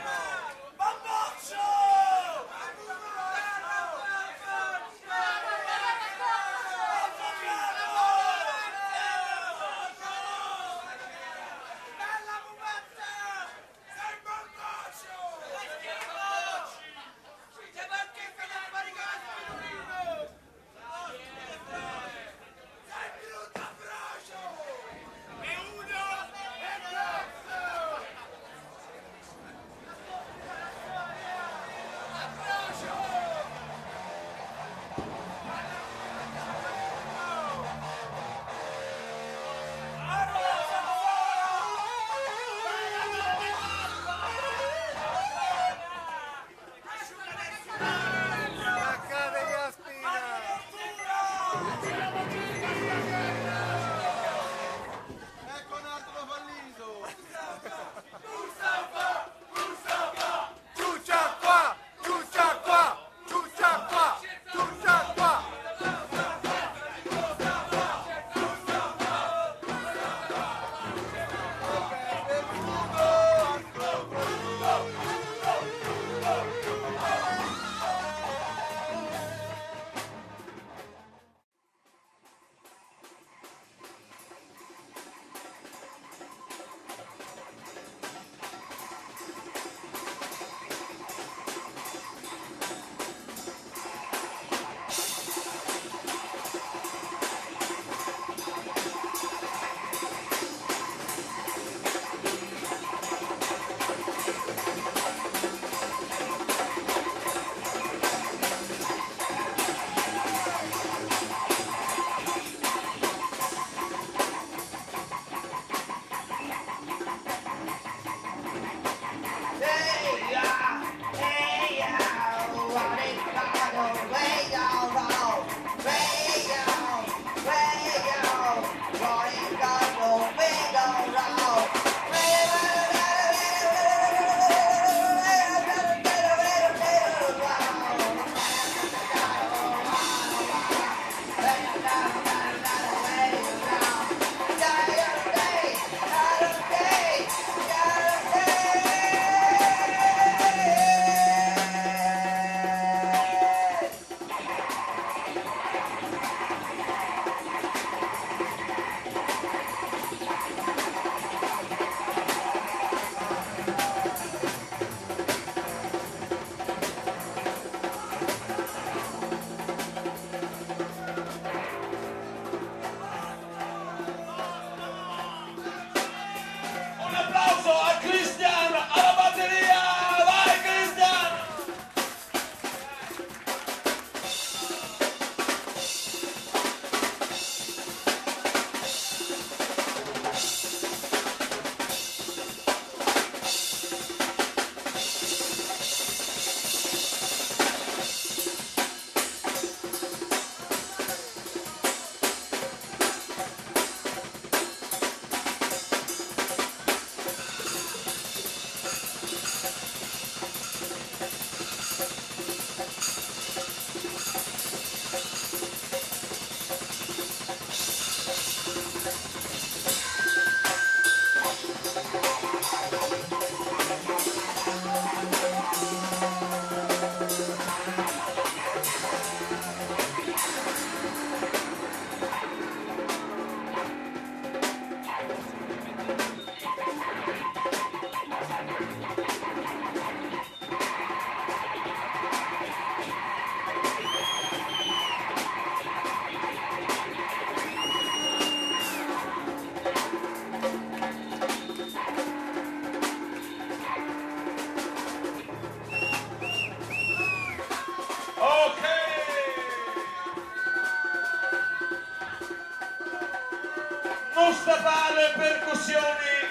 percussioni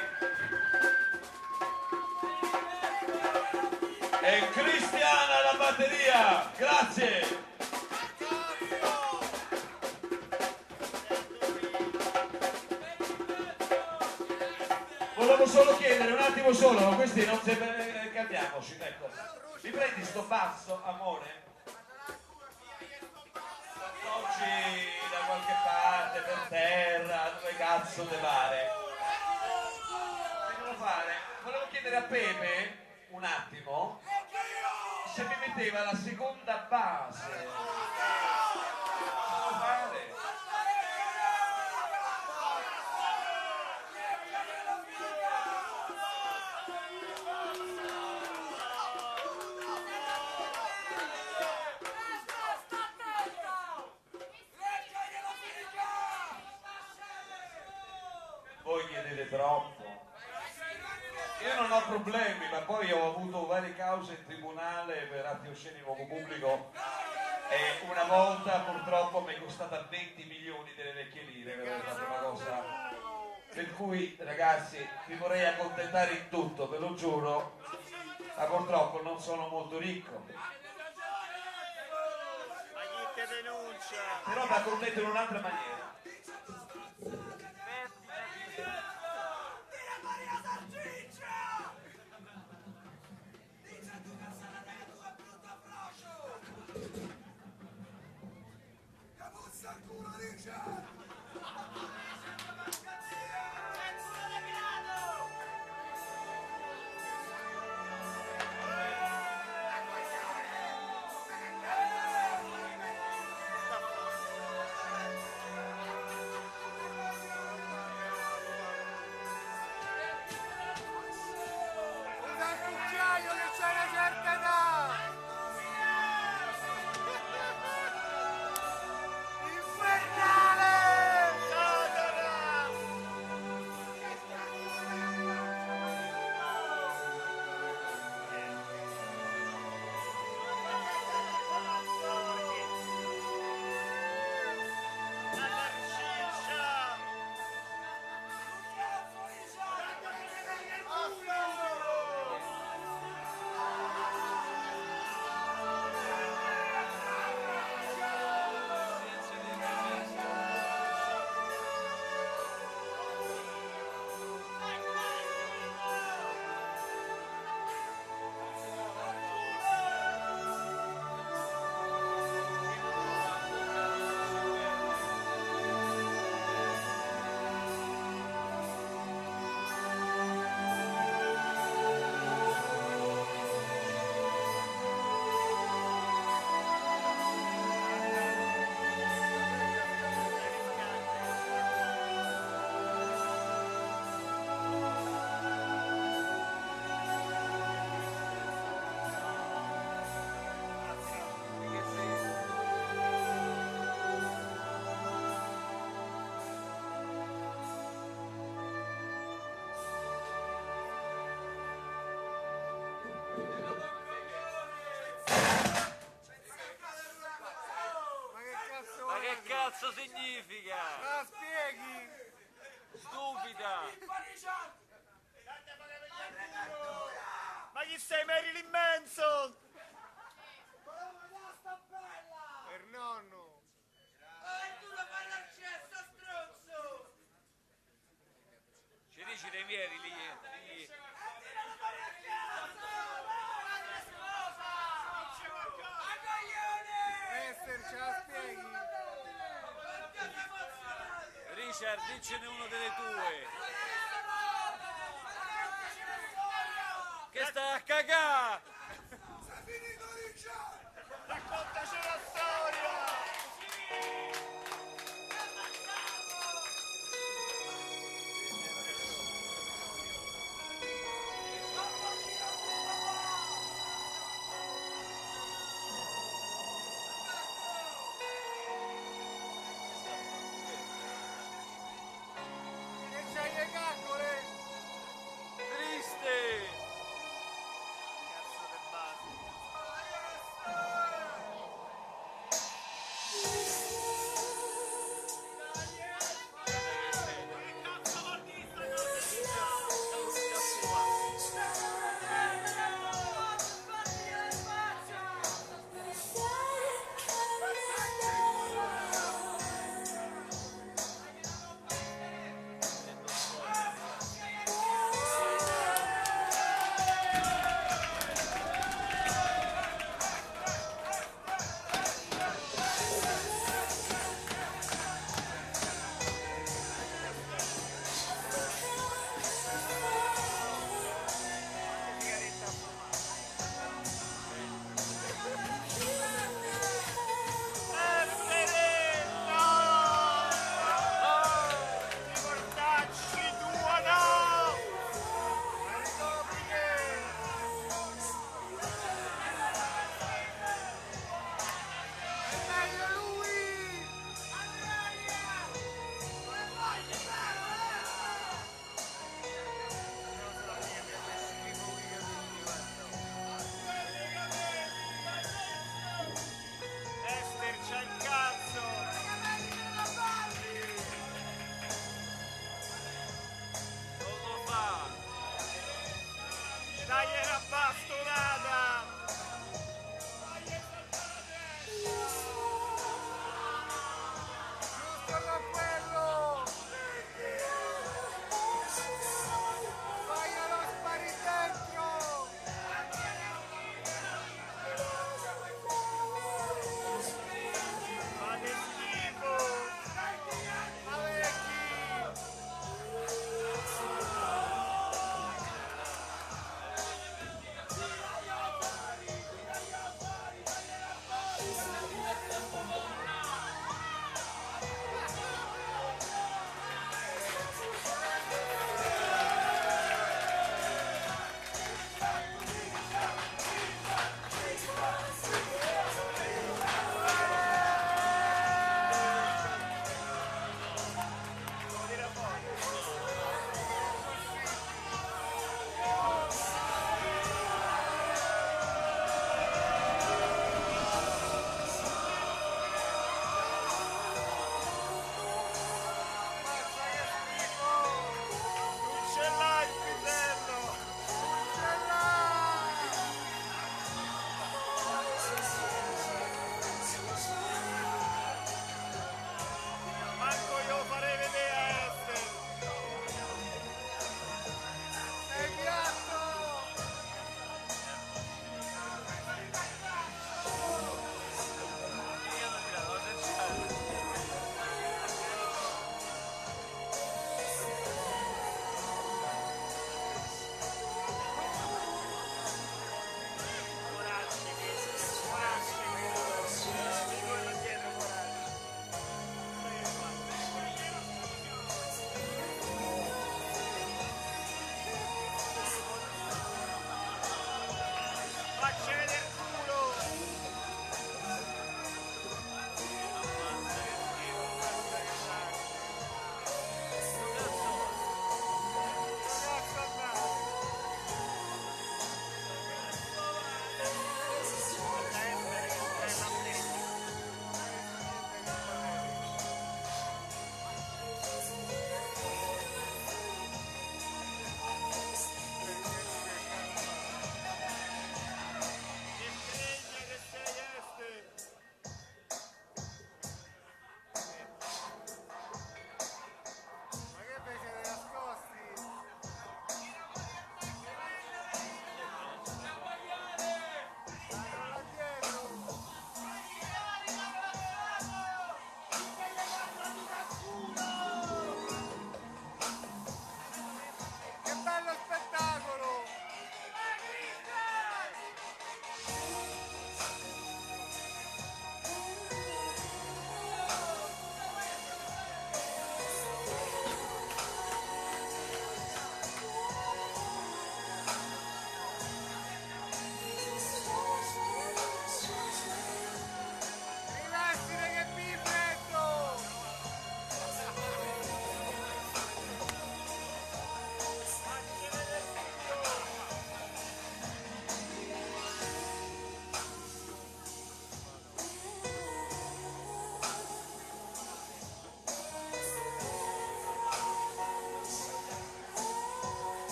e Cristiana alla batteria, grazie. Volevo solo chiedere un attimo solo, ma questi non sempre eh, cambiamoci, ecco. Mi prendi sto basso, amore? Oggi da qualche parte, per terra, dove cazzo te pare? Che devo fare? Volevo chiedere a Pepe un attimo se mi metteva la seconda base. Che devo fare? Troppo. Io non ho problemi, ma poi ho avuto varie cause in tribunale per atti osceni luogo pubblico e una volta purtroppo mi è costata venti milioni delle vecchie lire, per una cosa. Per cui ragazzi vi vorrei accontentare in tutto, ve lo giuro, ma purtroppo non sono molto ricco. Però da accontento in un'altra maniera. Cosa significa? La spieghi? Stupida! Ma chi sei, Marilyn Manson? Per nonno! E tu la fai l'accesso, sto stronzo! Ci dici dei miei lì? Esther, ce la spieghi? Richard, diccene uno delle tue. Che sta a cagà! Sei finito, Richard! Raccontaci la bastonata!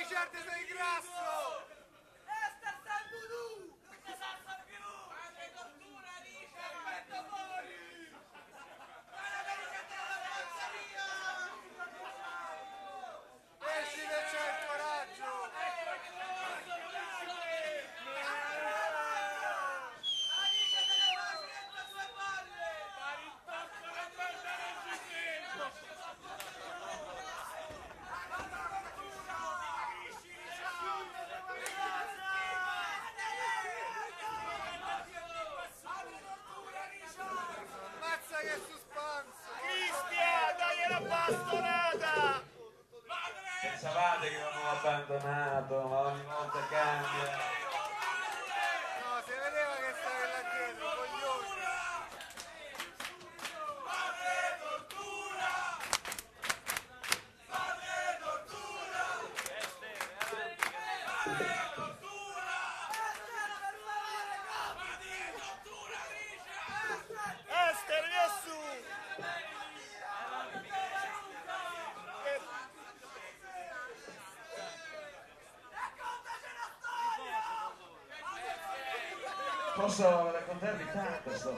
Richard, sei grasso! Esther, sei voodoo! Non ti salsa più! Fate tortura, Richard! Aspetta fuori! Guarda per ricattare la pazzeria! Esci che c'è il coraggio! Donato, ma ogni volta cambia. No, si vedeva che stava là dietro, coglioni. Fate tortura! Fate tortura! Fate tortura! Fate tortura, Richard! Esther, vieni su! Posso raccontarvi tanto sto.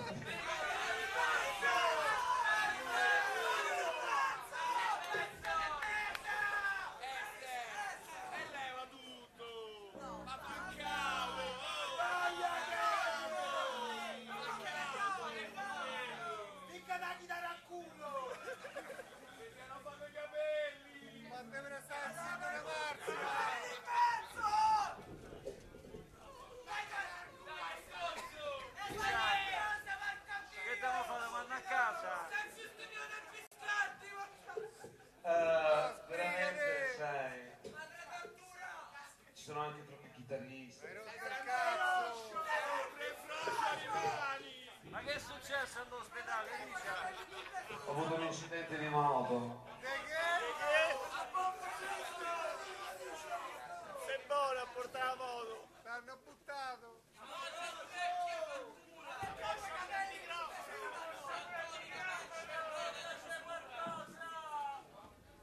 Ho avuto un incidente di moto. Sei buono a portare la moto. L'hanno buttato.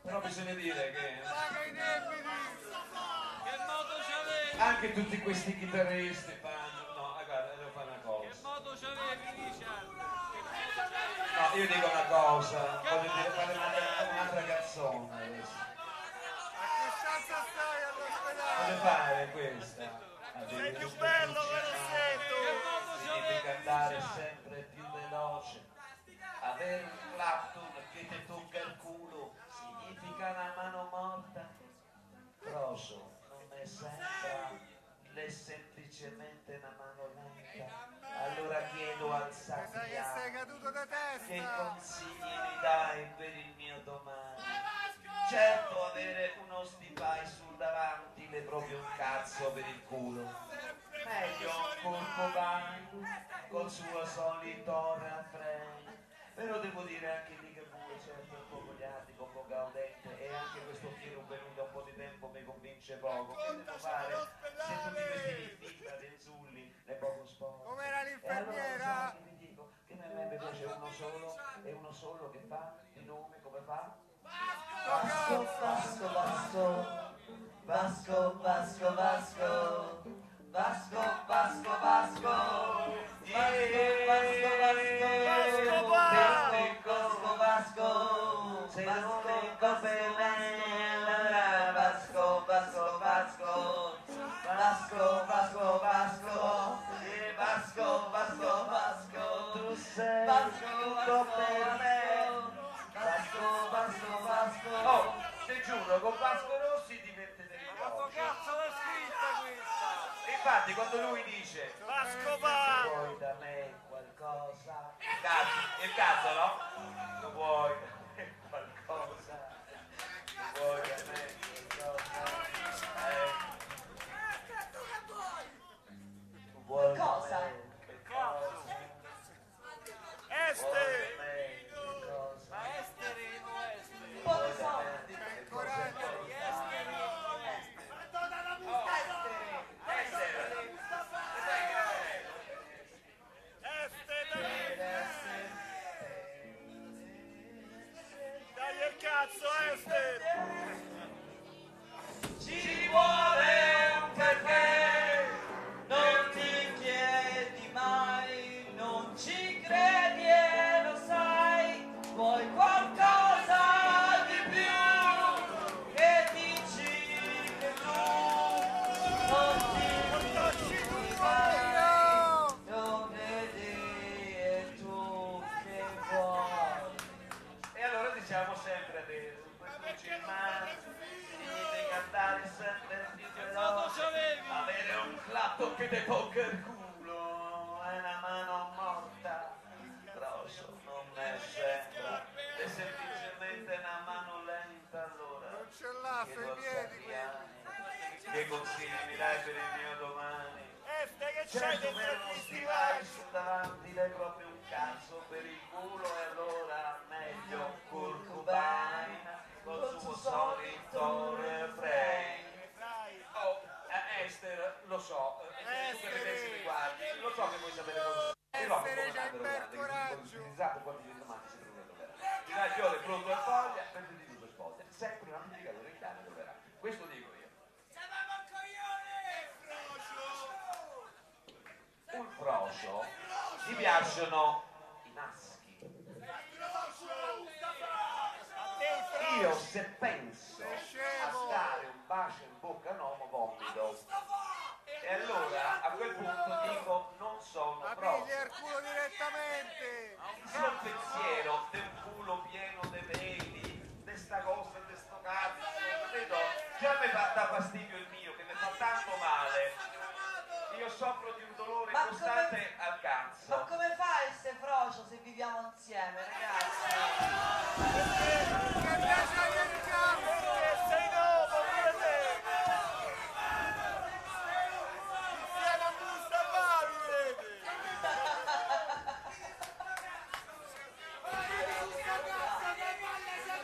Però bisogna dire che anche tutti questi chitarristi fanno. No, guarda, devo fare una cosa. Che moto c'avevi, Richard? No, io dico una cosa, voglio dire, fare un'altra canzone adesso. Voglio fare questa. Sei più bello che lo significa andare sempre più veloce. Avere un Clapton che ti tocca il culo significa una mano morta. Rosso, non mi sembra... è semplicemente una mano lenta, allora chiedo al Satya che consigli mi dai per il mio domani. Certo, avere uno stipai sul davanti le proprio un cazzo per il culo, meglio Corcovano col suo solito raffreddo. Però devo dire anche lì che voi, certo, un po' gogliardico, un po' gaudente, e anche questo film venuto a un po' di tempo mi convince poco. Che devo fare se tutti questi vita dei zulli è poco sport? Com'era l'infermiera? E allora, vi dico che nel me piace uno solo, e uno solo che fa di nome come fa? Vasco, Vasco, Vasco, Vasco, Vasco, Vasco, Vasco, Vasco, Vasco, Vasco, Vasco, Vasco, Vasco, Vasco, sei l'unico per me, Vasco, Vasco, Vasco, Vasco, Vasco, Vasco, Vasco, Vasco, Vasco, tu sei l'unico per me, Vasco, Vasco, Vasco. Oh, ti giuro, con Vasco Rossi diventete ricordi. Ma quanto cazzo l'ha scritta questa? Infatti quando lui dice Vasco va, vuoi da me qualcosa? Il cazzo, il cazzo no? Lo vuoi da me qualcosa? Lo vuoi da me qualcosa? Eh. Vuoi da me qualcosa? Esther! Ma Esther e non Esther? Qualcosa? Coraggio! Cazzo, Esther! Ci vuole un perché, non ti chiedi mai, non ci credi e lo sai, vuoi qualcosa di più e dici che tu non ti chiedi mai, non vedi e tu che vuoi. E allora diciamo sempre significa andare sempre più veloce, avere un Clapton che ti tocca il culo è una mano morta, grosso non è sempre, è semplicemente una mano lenta, allora non ce l'ha sui piedi. conseguirà per il mio domani. Esther, che c'hai dentro questi vasi? Davanti lei proprio un cazzo per il culo, e allora meglio curcubaina col suo solito refrain. Oh, eh, Esther, lo so, eh, tu che ne pensi mi guardi, lo so che vuoi sapere cosa. Esther, c'hai un bel coraggio. Esatto, quando ci domani si trova dov'era. Tagliole, pronto a foglia, prendi di tutto spoglia. Sempre un ammiccatore in cane dov'era. Questo dico io. Un proso ti piacciono i maschi. Io se penso a stare un bacio in bocca a un uomo vomito, e allora a quel punto dico non sono proso. Il suo pensiero del culo pieno dei peli, di sta cosa, di sto cazzo, già mi fa da fastidio il mio che mi fa tanto male. Io soffro di un dolore ma costante come, al cazzo. Ma come fai se frocio se viviamo insieme, ragazzi? Che piace il cazzo! Che sei nuovo, pure te! Sei una busta male!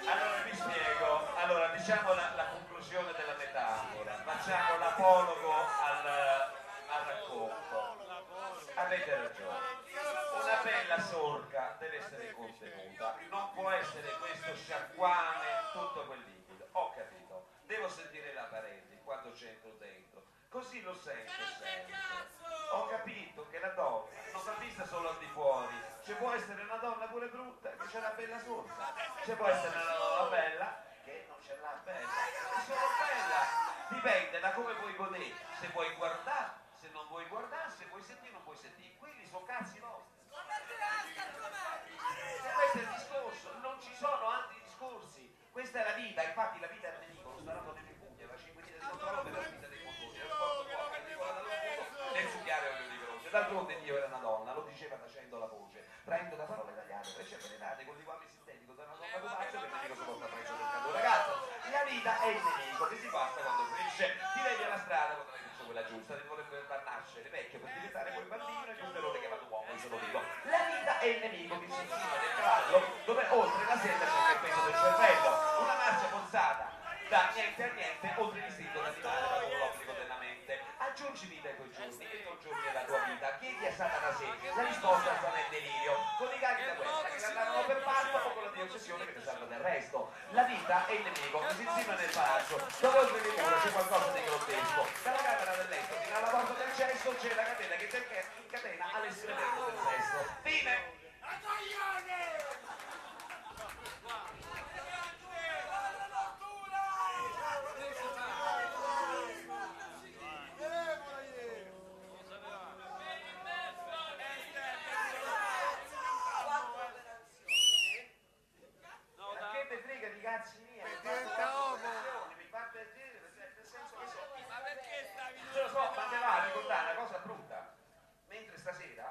Allora vi spiego. Allora, diciamo la, la conclusione della metafora. Facciamo l'apologo al... al racconto. Avete ragione, una bella sorca deve essere contenuta, non può essere questo sciacquame tutto quel liquido. Ho capito, devo sentire la parete quando c'entro dentro, così lo sento sempre. Ho capito che la donna non va vista solo al di fuori, ci può essere una donna pure brutta che c'è la bella sorca, ci può essere una donna bella che non ce l'ha bella, è solo bella. Dipende da come vuoi godere, se vuoi guardare, se non vuoi guardare, se vuoi sentire, non vuoi sentire. Quelli sono cazzi nostri. Questo è il discorso, non ci sono altri discorsi. Questa è la vita, infatti la vita è un nemico, lo staranno delle cucchie, la cinquantina del controllo della vita dei motori, era un po' buono, nel succhiare olio di croce. D'altronde Dio era una donna, lo diceva facendo la voce, traendo da parole italiane, precedentate con l'iguame sintetico da una donna comaccia che nemico sopporta preso del canto ragazzo. La vita è il nemico che si passa quando cresce, ti vedi alla strada quando hai visto quella giusta, ti vorrebbe far nascere vecchio per diventare quel bambino e un errore chiamato uomo, io lo dico. La vita è il nemico che si insinua nel cavallo, dove oltre la sella c'è il peso del cervello, una marcia forzata da niente a niente, oltre l'istinto animale, da un obbligo della mente. Aggiungi vita ai tuoi giorni, che congiorni alla tua vita, chiedi a Satana se la risposta sta nel delirio, con i carichi da guerra che andavano per parto o con la diocessione che ti salva del resto. La vita è il nemico che si insinua nel palazzo, dove oltre il muro c'è qualcosa di grottesco. Dalla camera dell'estero fino alla porta del cesso c'è la catena che c'è in catena all'estremento del sesto. Fine! A coglione!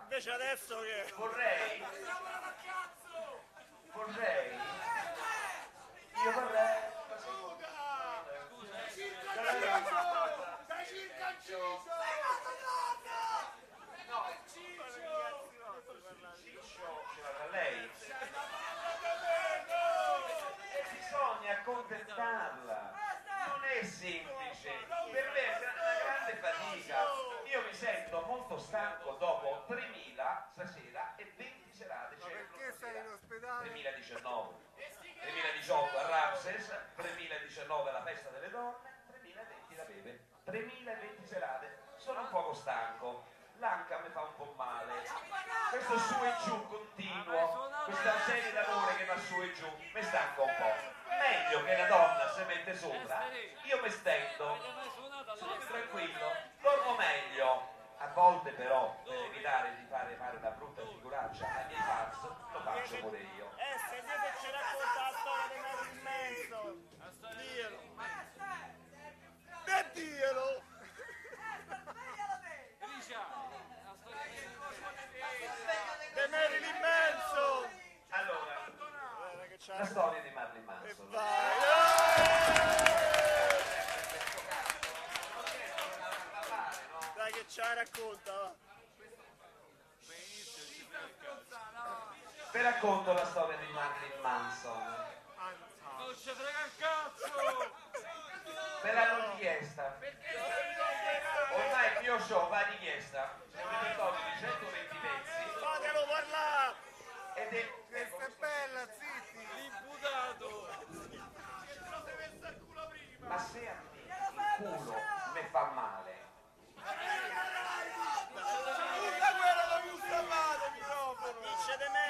Invece adesso che... Vorrei... Vorrei... Io vorrei... Scusa! Sei circonciso! Sei circonciso! Sei nostro nonno! No, è Ciccio! Ciccio ce l'ha da lei! E bisogna accontentarla! Non è semplice! Per me è una grande fatica! Io mi sento molto stanco dopo tremila stasera e venti serate. Ma perché stasera sei in ospedale? tremila diciannove, tremila diciotto a Ramses, tremila diciannove alla festa delle donne, tremila venti la Pepe, tremila venti serate. Sono un poco stanco, l'anca mi fa un po' male, questo su e giù continuo, questa serie d'amore che va su e giù mi stanca un po'. Meglio che la donna si mette sopra, io mi stendo, sono più tranquillo, dormo meglio. A volte però, per evitare di fare fare una brutta figuraccia ai miei fans, lo faccio pure io. Eh, se invece ci racconta la storia di Marilyn Manson, dillo. Beh, dillo! Di Marilyn Manson! Allora, la storia di Marilyn Manson. Vai! che ci ha raccontato. Vi racconto la storia di Marilyn Manson. Non ci frega il cazzo! Me l'hanno richiesta. Ormai il mio show va richiesta. Avete tolto centoventi pezzi. Fatelo parlare! Ed è... Questa è bella, zitti! L'imputato! Che te lo sei messo al culo prima! Ma se a me il culo mi fa male.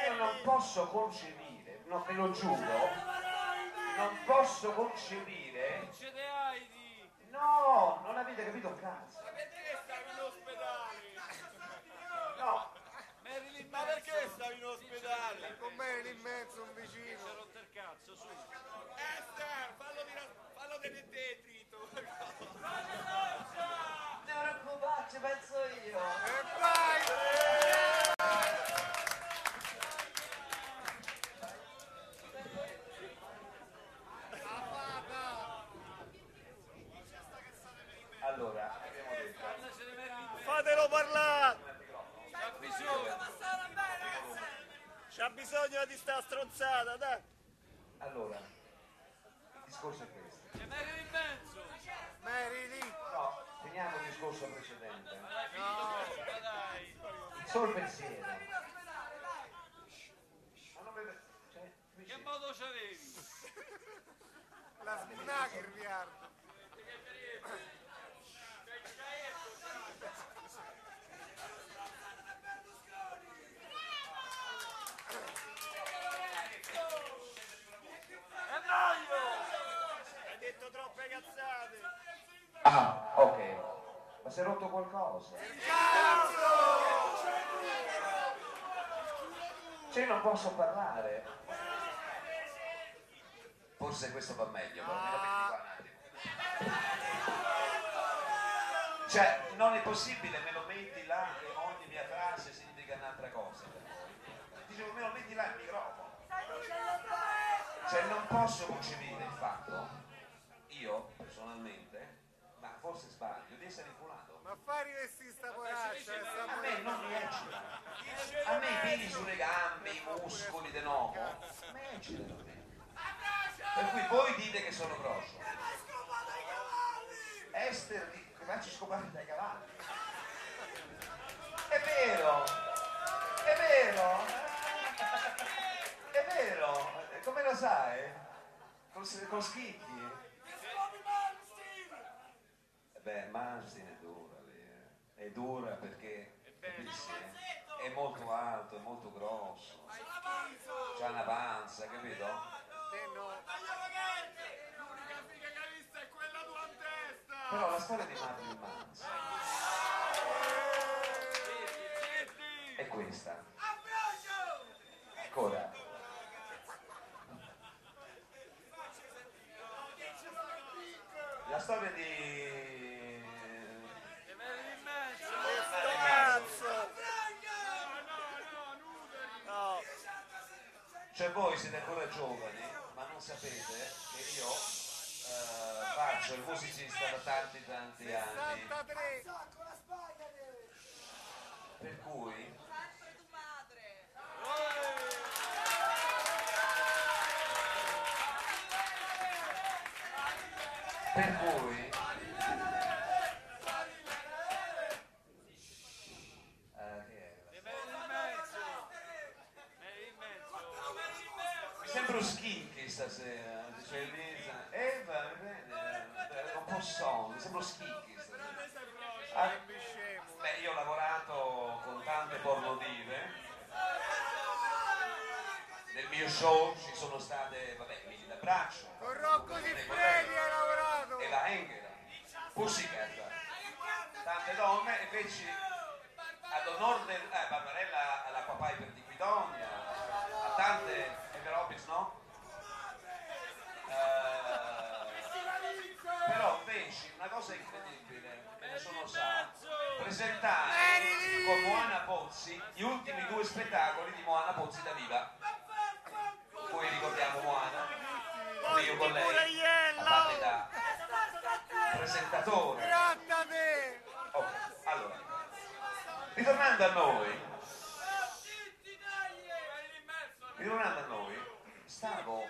Io non posso concepire, non ve lo giuro, non posso concepire. No, non avete capito un cazzo. Ma perché stavi in ospedale? No, ma perché stavi in ospedale? Con Marilyn Manson vicino. Mi sono rotto il cazzo, su. Esther, fallo vedere te, trito. Te lo raccomando, penso io. E vai! Allora, fatelo parlare! C'ha bisogno! C'ha bisogno di sta strozzata, dai! Allora, il discorso è questo. C'è Marilyn Manson! Marilyn! No, teniamo il discorso precedente. No, il solo pensiero. Che modo c'avevi? La snagger, viardo! Hai detto troppe cazzate. Ah, ok. Ma si è rotto qualcosa? Il cazzo! Cioè non posso parlare. Forse questo va meglio, però almeno metti qua un attimo. Cioè, non è possibile, me lo metti là che ogni mia frase significa un'altra cosa per voi. Dicevo, me lo metti là il microfono. Cioè non posso concepire il fatto, io personalmente, ma forse sbaglio, di essere inculato. Ma fai rivestire sta poraccia, a me non mi eccita. A me i piedi sulle gambe, i muscoli di nuovo. A me eccitano. Per cui voi dite che sono grosso. Esther che faccio scopare dai cavalli. È vero! È vero! È vero, come lo sai? Con, con schicchi? Beh, Manson è dura lì, eh. È dura perché è, è molto alto, è molto grosso. C'ha una panza, capito? L'unica figa che hai visto è quella tua testa! Però la storia di Marilyn Manson è questa. Ancora. La storia di... Che Marilyn Manson! Questo cazzo! No, no, no, no! Cioè voi siete ancora giovani, ma non sapete che io eh, faccio il musicista da tanti tanti anni. Per cui... Per cui ah, che è? Mi sembra un skinky stasera, dice Lisa. Eh, va bene, un po' song, mi sembra un skinky stasera. Ah, beh, io ho lavorato con tante pornodive. Nel mio show ci sono state, vabbè, Mille d'Abbraccio. Con Rocco Di Freddi hai lavorato! E la Engela, Pussycat, tante donne, e feci ad onor del... Eh, Barbarella alla Papà Iperdiquidonia, a tante... E Robins, no? Uh, però feci una cosa incredibile, me ne sono stato, presentare con Moana Pozzi gli ultimi due spettacoli di Moana Pozzi da viva. Poi ricordiamo Moana, io con lei, a parte da presentatore. Oh, allora. Ritornando a noi, ritornando a noi, stavo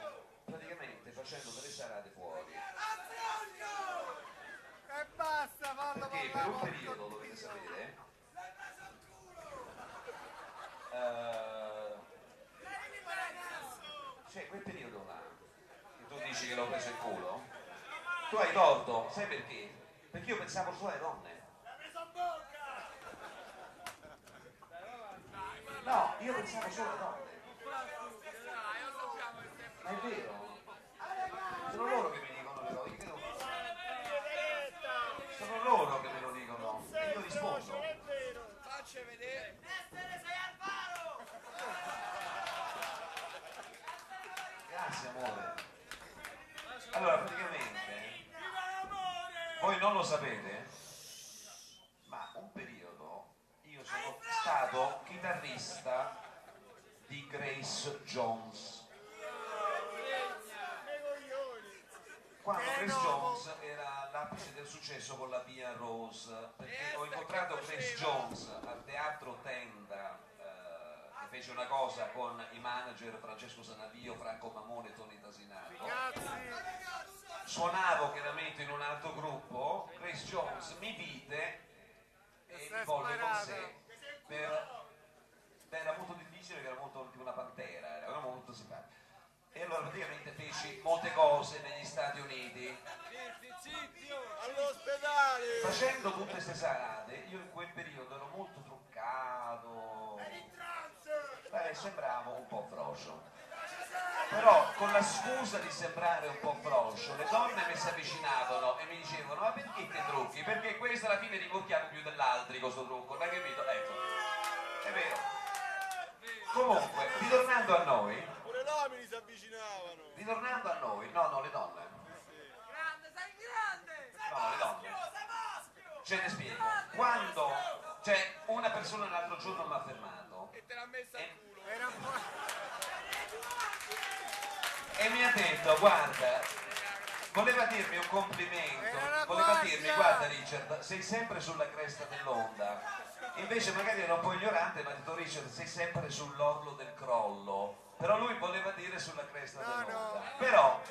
praticamente facendo delle serate fuori. E basta, perché per un periodo, dovete sapere, uh, cioè quel periodo là, che tu dici che l'ho preso il culo, tu hai torto, sai perché? Perché io pensavo solo alle donne. No, io pensavo solo alle donne. Ma è vero? Sono loro che mi dicono però, io credo. Sono loro che me lo dicono, e io rispondo. Facci vedere. Essere sei al palo! Grazie amore. Allora, praticamente, voi non lo sapete, ma un periodo io sono stato chitarrista di Grace Jones. Quando Grace Jones era all'apice del successo con la Via Rose, perché ho incontrato Grace Jones al Teatro Tenda, eh, che fece una cosa con i manager Francesco Sanavio, Franco Mamone e Tony Tassinato. Suonavo chiaramente in un altro gruppo, Grace Jones mi vide e mi volle con sé. Per, beh, era molto difficile, era molto più una pantera, era molto simpatica. E allora praticamente feci molte cose negli Stati Uniti. All'ospedale! Facendo tutte queste serate, io in quel periodo ero molto truccato. Beh, sembravo un po' froscio. Però con la scusa di sembrare un po' froscio, le donne mi si avvicinavano e mi dicevano: ma perché ti trucchi? Perché questo alla fine ti contiamo più dell'altro con questo trucco, l'hai capito? Ecco, è vero. Comunque, ritornando a noi. Si avvicinavano. Ritornando a noi, no, no, le donne. Grande, sei grande! Sei no, maschio, le donne. Sei maschio! Ce ne spiego. Quando, cioè, una persona l'altro giorno mi ha fermato. E te l'ha messa al culo. Era un po'... E mi ha detto, guarda, voleva dirmi un complimento. Voleva dirmi, guarda Richard, sei sempre sulla cresta dell'onda. Invece magari era un po' ignorante, ma ha detto Richard, sei sempre sull'orlo del crollo. Però lui voleva dire sulla cresta dell'onda. No, no. Però,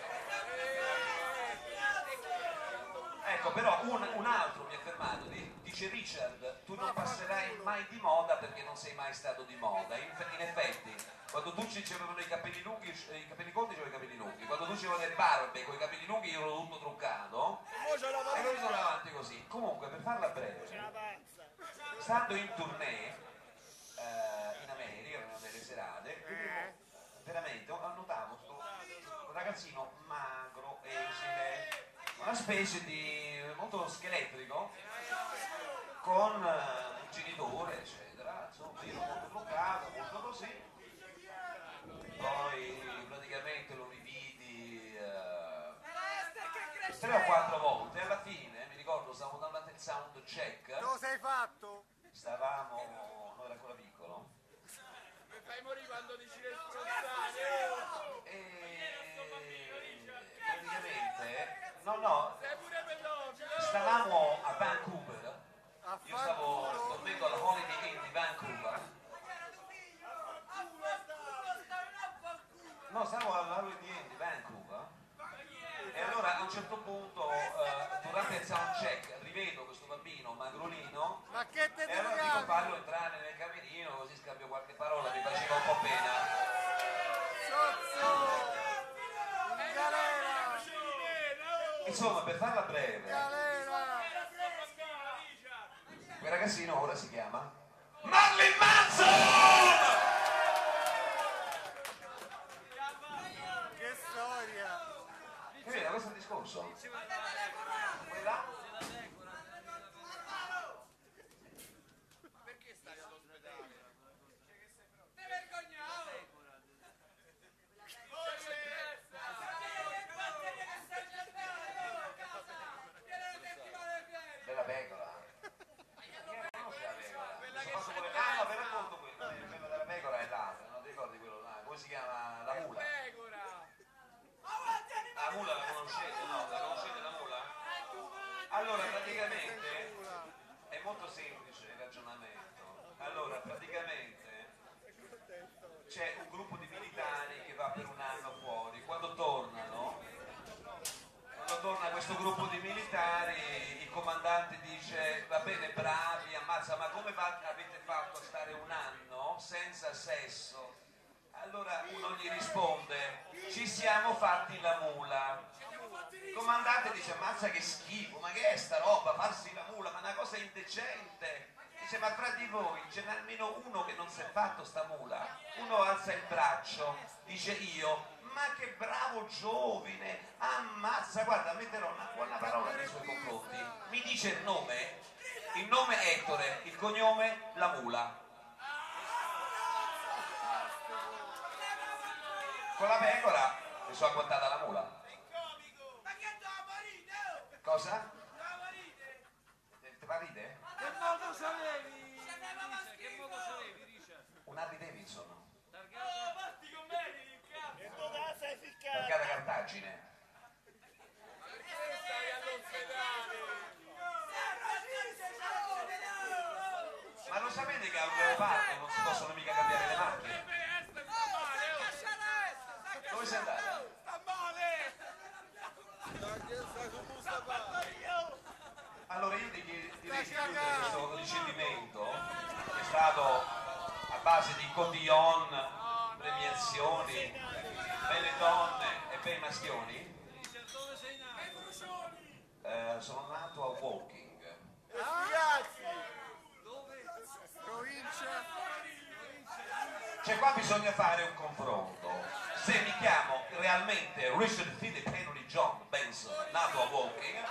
ecco, però un, un altro mi ha fermato, dice Richard, tu non passerai mai di moda perché non sei mai stato di moda. In, in effetti, quando tu ci avevano i capelli lunghi, i capelli corti c'erano i capelli lunghi, quando tu ci avevi le barbe con i capelli lunghi io ero tutto truccato e noi sono avanti così. Comunque, per farla breve, stando in tournée eh, in America, erano delle serate, veramente annotavo un ragazzino magro, esile, una specie di molto scheletrico, con un genitore eccetera, insomma io ero molto bloccato, molto così. Poi praticamente lo rividi eh, tre o quattro volte. Alla fine mi ricordo stavo andando al sound check. Lo sei fatto? Stavamo, non era ancora piccolo. Fai morire quando dici responsabile. E praticamente no no stavamo a Vancouver, io stavo dormendo alla Holiday Inn di Vancouver, no stavo alla Holiday Inn di Vancouver e allora a un certo punto eh, durante il soundcheck rivedo questo bambino magrolino. Ma che te e allora dico farlo entrare nel camerino così scambio qualche parola, mi faceva un po' pena. Sozzo, insomma per farla breve, quel ragazzino ora si chiama Marilyn Manson! Che storia! Capito, questo è il discorso? Quella? La mula la conoscete, no? La conoscete? questo gruppo di militari, il comandante dice: va bene, bravi, ammazza, ma come avete fatto a stare un anno senza sesso? Allora uno gli risponde: ci siamo fatti la mula. Il comandante dice: ammazza che schifo, ma che è sta roba, farsi la mula, ma è una cosa indecente. Dice: ma fra di voi ce n'è almeno uno che non si è fatto sta mula? Uno alza il braccio, dice: io. Ma che bravo giovane, ammazza, guarda, metterò una buona parola nei suoi confronti. Mi dice il nome? Il nome è Ettore, il cognome la mula. Con la pecora mi sono accontata la mula. Ma che da cosa? Te parite? Che modo sapevi? Che modo sapevi, Richard? Un Harley Davidson. Oh, parti con me! E tu da sei ficcato! Ficcata Cartagine! Ma perché stai all'ospedale? Ma lo sapete che a un leopardo non si possono mica cambiare le macchine? Dove sei andato? Sta male! Allora io direi che questo ricevimento è stato a base di cotillon, premiazioni, belle donne e bei maschioni. Eh, sono nato a Woking. Ragazzi! Dove? Provincia? Cioè qua bisogna fare un confronto. Se mi chiamo realmente Richard Philip Henry John Benson, nato a Woking,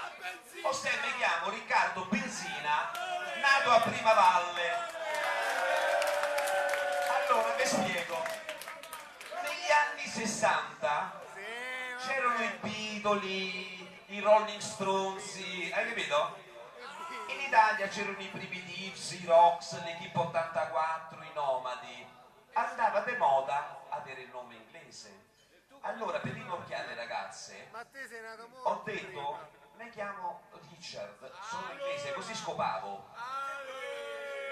o se mi chiamo Riccardo Benzina, nato a Primavalle. Allora vi spiego. anni sessanta c'erano i Beatles, i Rolling Stones, hai capito? In Italia c'erano i Primitives, i Rocks, l'Equipe ottantaquattro, i Nomadi. Andava di moda avere il nome inglese. Allora per rinocchiare le ragazze ho detto: mi chiamo Richard, sono inglese, così scopavo.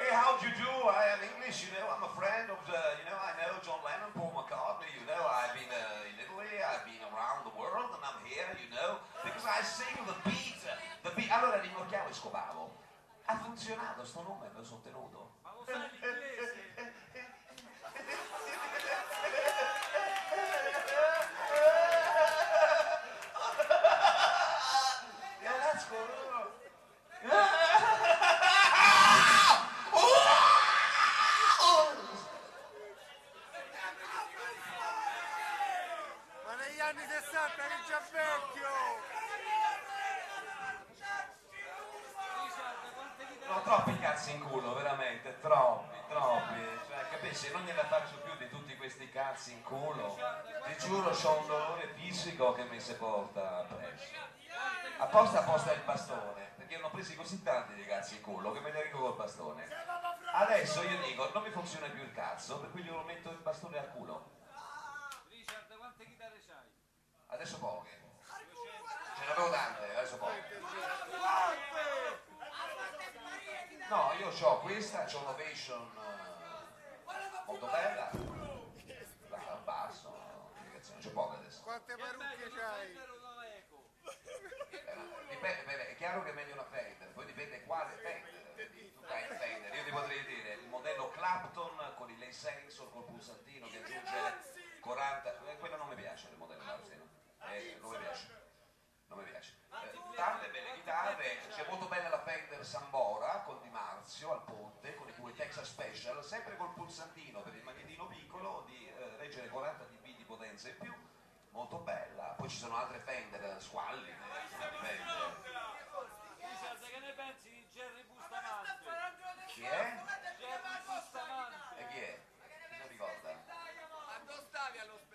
Hey, how do you do? I am English, you know, I'm a friend of the, you know, I know John Lennon, Paul McCartney, you know, I've been uh, in Italy, I've been around the world, and I'm here, you know, because I sing the beat, the beat. Allora rinocchiavo e scopavo. Ha funzionato, sto nome me lo sono tenuto. Ma lo sai l'inglese? Se non gliela faccio più di tutti questi cazzi in culo, ti giuro c'ho un dolore fisico che mi si porta appresso. Apposta apposta il bastone, perché ne ho presi così tanti di cazzi in culo che me ne rico col bastone. Adesso io dico, non mi funziona più il cazzo, per cui glielo metto il bastone al culo. Richard, quante chitarre c'hai? Adesso poche. Ce ne avevo tante, adesso poche. No, io c'ho questa, c'ho l'Ovation. Molto bella, la basso, non c'è poco adesso. Quante parrucche c'hai? Eh, dipende, beh, è chiaro che è meglio una Fender, poi dipende quale Fender. Tu hai il Fender, io ti potrei dire il modello Clapton con il lay sensor, col pulsantino che aggiunge quaranta, eh, quello non mi piace, il modello Marzino, eh, non mi piace. Non mi piace. Eh, tante belle chitarre, c'è molto bella la Fender Sambora con Di Marzio al ponte, con i due Texas Special, sempre col pulsantino per il magnetino piccolo di eh, reggere quaranta decibel di potenza in più, molto bella. Poi ci sono altre Fender squalli. Richard, che ne pensi di Jerry Bustamante? Chi è? Jerry Bustamante. E chi è? Non ricorda. Ma dove stavi all'ospedale?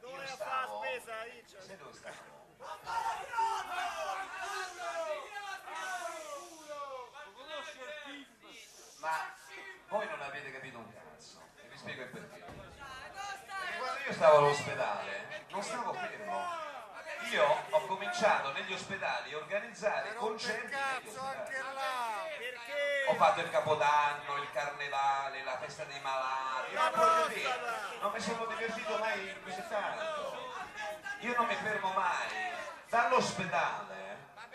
Dove fa la spesa, Richard? Sei dove stavo? Ma Ma voi non avete capito un cazzo. E vi spiego il perché. Perché quando io stavo all'ospedale, non stavo fermo. Io ho cominciato negli ospedali a organizzare concerti. Ho fatto il Capodanno, il Carnevale, la festa dei malati, non mi sono divertito mai così tanto. io non mi fermo mai. Dall'ospedale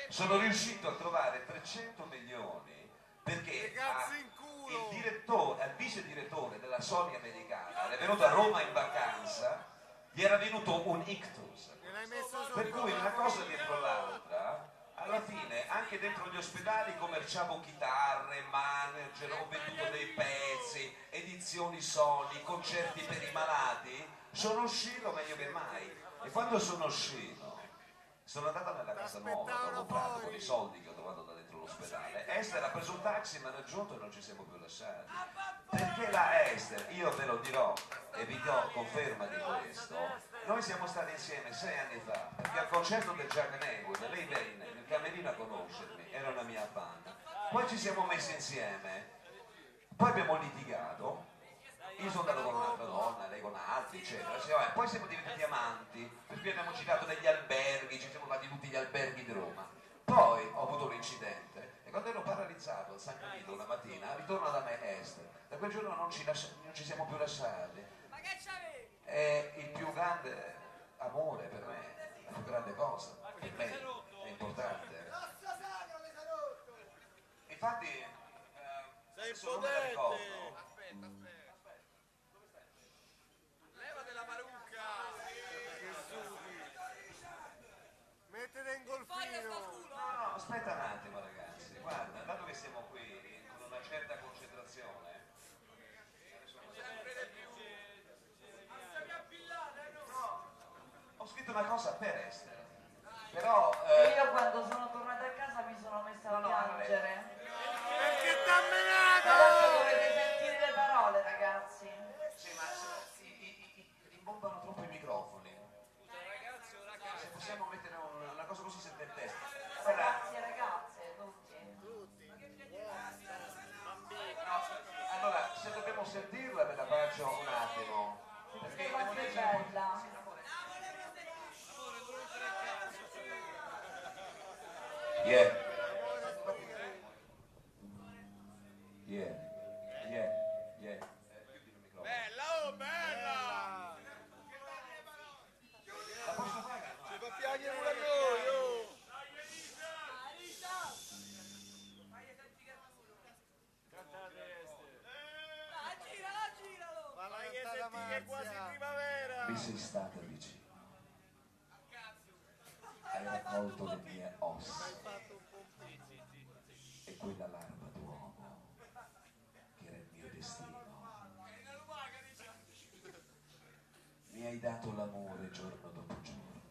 sono riuscito a trovare trecento milioni perché a, il, direttore, il vice direttore della Sony americana era venuto a Roma in vacanza, gli era venuto un ictus, per cui una cosa dietro l'altra. Alla fine anche dentro gli ospedali commerciavo chitarre, manager, ho venduto dei pezzi, edizioni Sony, concerti per i malati. Sono uscito meglio che mai, e quando sono uscito sono andata nella casa nuova, l'ho comprato con i soldi che ho trovato da dentro l'ospedale. Esther ha preso un taxi, mi ha raggiunto e non ci siamo più lasciati. Perché la Esther, io ve lo dirò e vi do conferma di questo, noi siamo stati insieme sei anni fa, perché al concerto del Giannego lei venne nel camerino a conoscermi, era una mia fan, poi ci siamo messi insieme, poi abbiamo litigato, io sono andato con un'altra donna, lei con altri, eccetera, cioè, poi siamo diventati amanti, per cui abbiamo girato degli alberghi, ci siamo andati in tutti gli alberghi di Roma. Poi ho avuto un incidente e quando ero paralizzato a San Camillo una mattina ritorno da me Esther, da quel giorno non ci, lascia, non ci siamo più lasciati. È il più grande amore per me, la più grande cosa per me, è importante. Infatti eh, solo me la ricordo. Aspetta, aspetta. No, no, aspetta un attimo ragazzi, guarda, dato che siamo qui con una certa concentrazione, no, ho scritto una cosa per Esther, però eh, io quando sono tornata a casa mi sono messa a no, piangere. No, perché t'ha menato? Adesso dovete sentire le parole ragazzi. Sì, ma i, i, i, rimbombano troppo i microfoni. Se possiamo mettere un, una cosa così sente il testo. Ragazzi, ragazze, tutti. No, allora, se dobbiamo sentirla ve la faccio un attimo. Perché quanto è bella. Yeah. Yeah. Yeah. Yeah. Bella, oh bella! La posso fare? Ci fa piangere pure noi, oh! È quasi primavera! Mi sei stata vicino. Hai raccolto le mie ossa e quella larva d'uomo che era il mio destino. Mi hai dato l'amore giorno dopo giorno,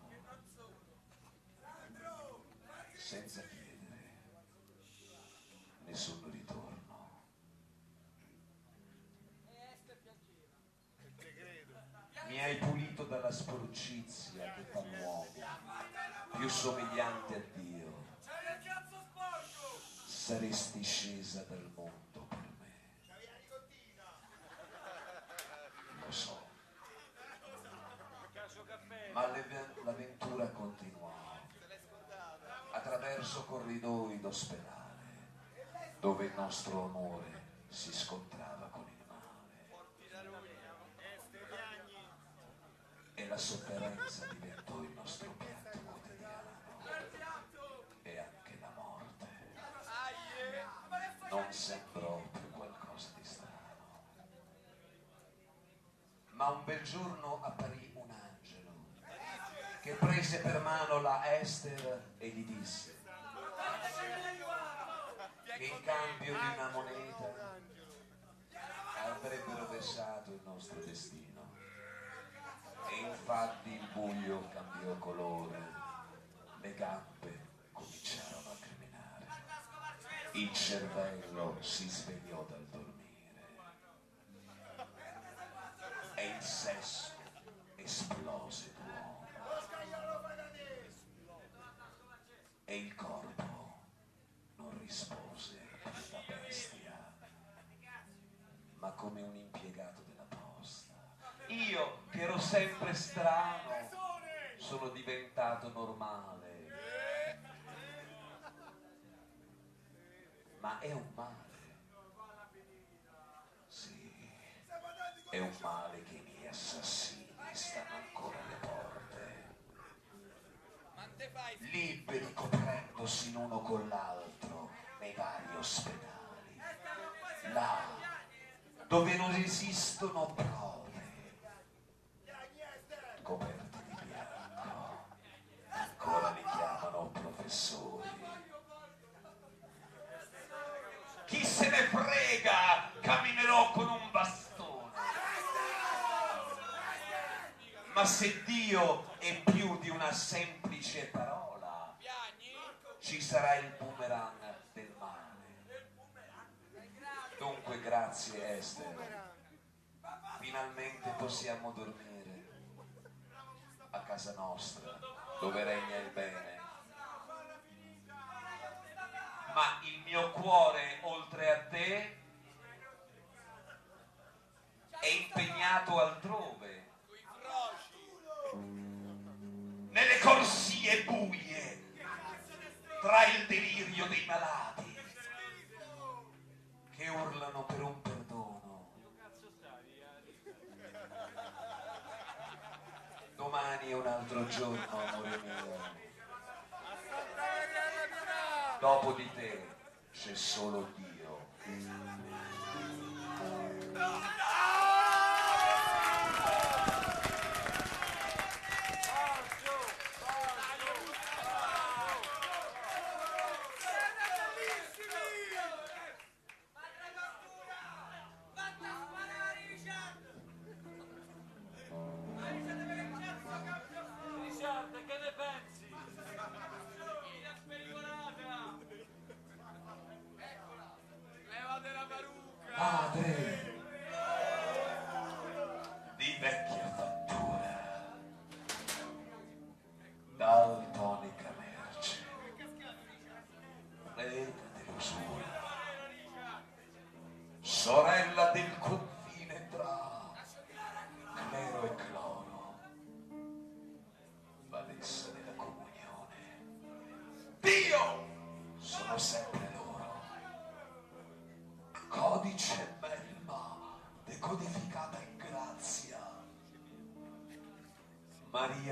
senza chiedere nessun ritorno. Mi hai pulito dalla sporcizia che fa l'uomo, più somigliante a Dio. Saresti scesa dal mondo per me. Lo so. Ma l'avventura continuava attraverso corridoi d'ospedale, dove il nostro amore si scontrava con il male. E la sofferenza diventò il nostro pianto quotidiano. E anche la morte non sembrò più qualcosa di strano. Ma un bel giorno apparì un angelo che prese per mano la Esther e gli disse che in cambio di una moneta avrebbero versato il nostro destino. E infatti il buio cambiò colore, le gambe cominciarono a camminare, il cervello si svegliò dal dormire e il sesso esplose d'uomo e il corpo non rispose a questa bestia, ma come un impiegato della posta. Io, che ero sempre strano, sono diventato normale. Ma è un male. Sì, è un male che i miei assassini stanno ancora alle porte. liberi coprendosi l'uno con l'altro nei vari ospedali, là dove non esistono prove, coperti di bianco, ancora li chiamano professori. Chi se ne frega, camminerò con un bastone. Ma se Dio è più di una semplice parola, ci sarà il boomerang del male. Dunque grazie Esther, finalmente possiamo dormire a casa nostra dove regna il bene. Ma il mio cuore, oltre a te, è impegnato altrove, nelle corsie buie, tra il delirio dei malati che urlano per un perdono. Domani è un altro giorno, amore mio. Dopo di te c'è solo Dio.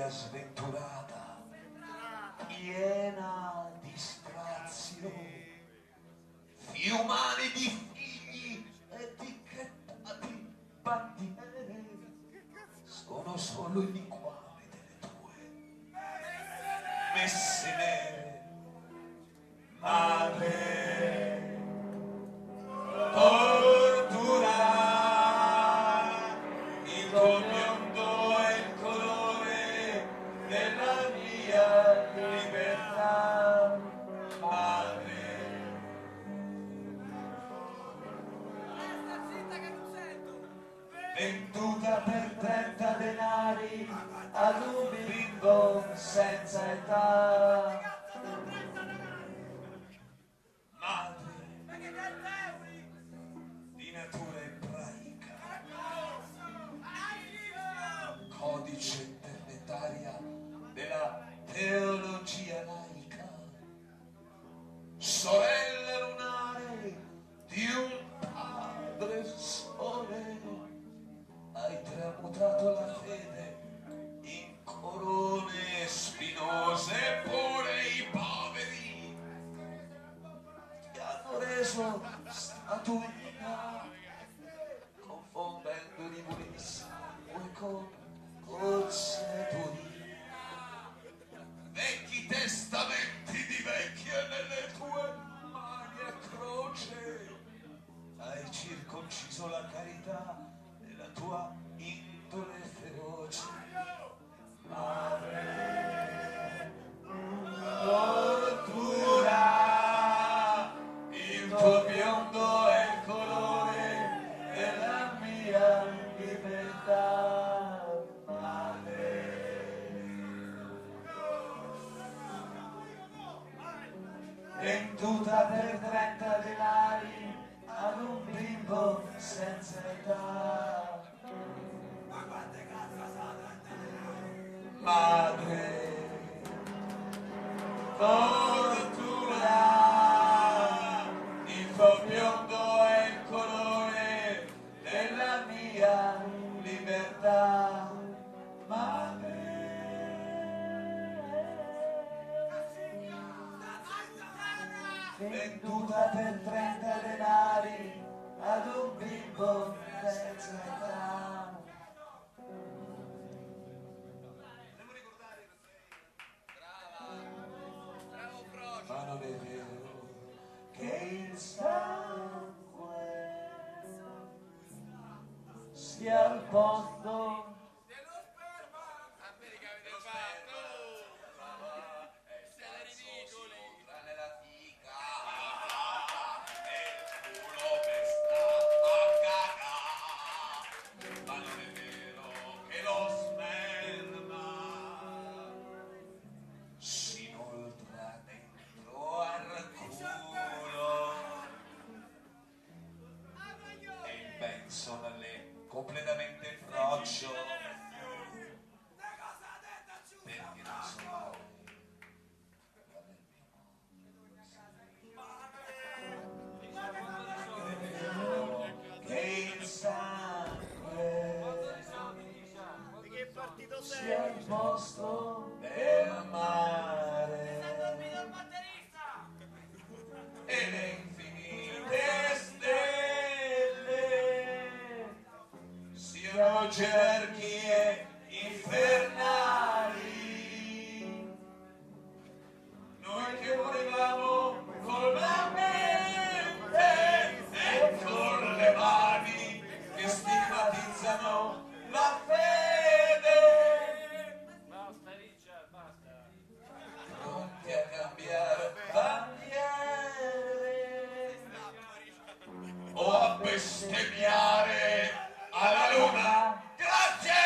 Sventurata, piena di strazioni, fiumane di figli e di crepati bandiere, sono solo il liquame delle tue messe nere. Madre tortura il tuo biondo è il colore della mia libertà, madre. Resta zitta che non sento. Venduta per trenta denari ad un bimbo senza età, madre di natura ebraica, codice interdentaria della teologia laica, sorella lunare di un padre sole, hai tramutato la fede in corone spinose, pure i poveri ti hanno reso statuina, confondendo di di sangue con corsetoni, vecchi testamenti di vecchia nelle tue mani a croce, hai circonciso la carità della tua indole feroce, madre tortura, il tuo biondo è il colore della mia libertà. Venduta per trenta denari ad un bimbo senza età. Ma quante cazzo sono trenta denari? Madre tortura, il tuo biondo è il colore della mia libertà, madre. venduta per trenta denari ad un bimbo senza età. Devo ricordare che sei brava, bravo Frocio. Ma non è vero che il sangue sia al posto dello sperma. America avete fatto siete ridicoli tra le latica. Completamente froccio, perché non sono noi che il sangue sia il posto del mare e le infinite sono gerarchie infernali. Noi che volevamo con la mente e con le mani che stigmatizzano la fede. Basta Richard, basta. Pronti a cambiare bandiere o a bestemmiare alla luna! Grazie!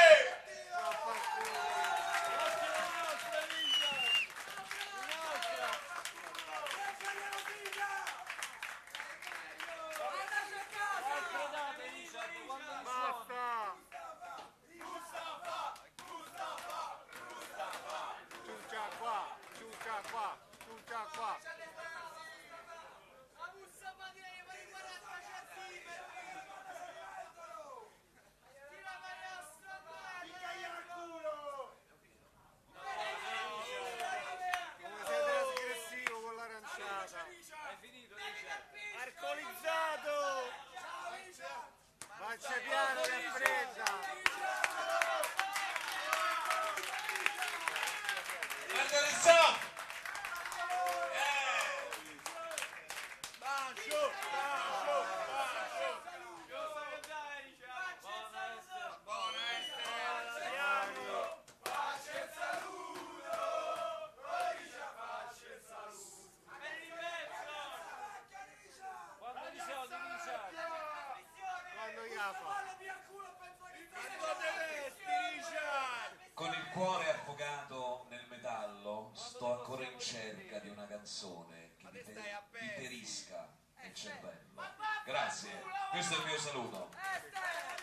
Cerca di una canzone che mi interisca il cervello. Grazie, questo è il mio saluto.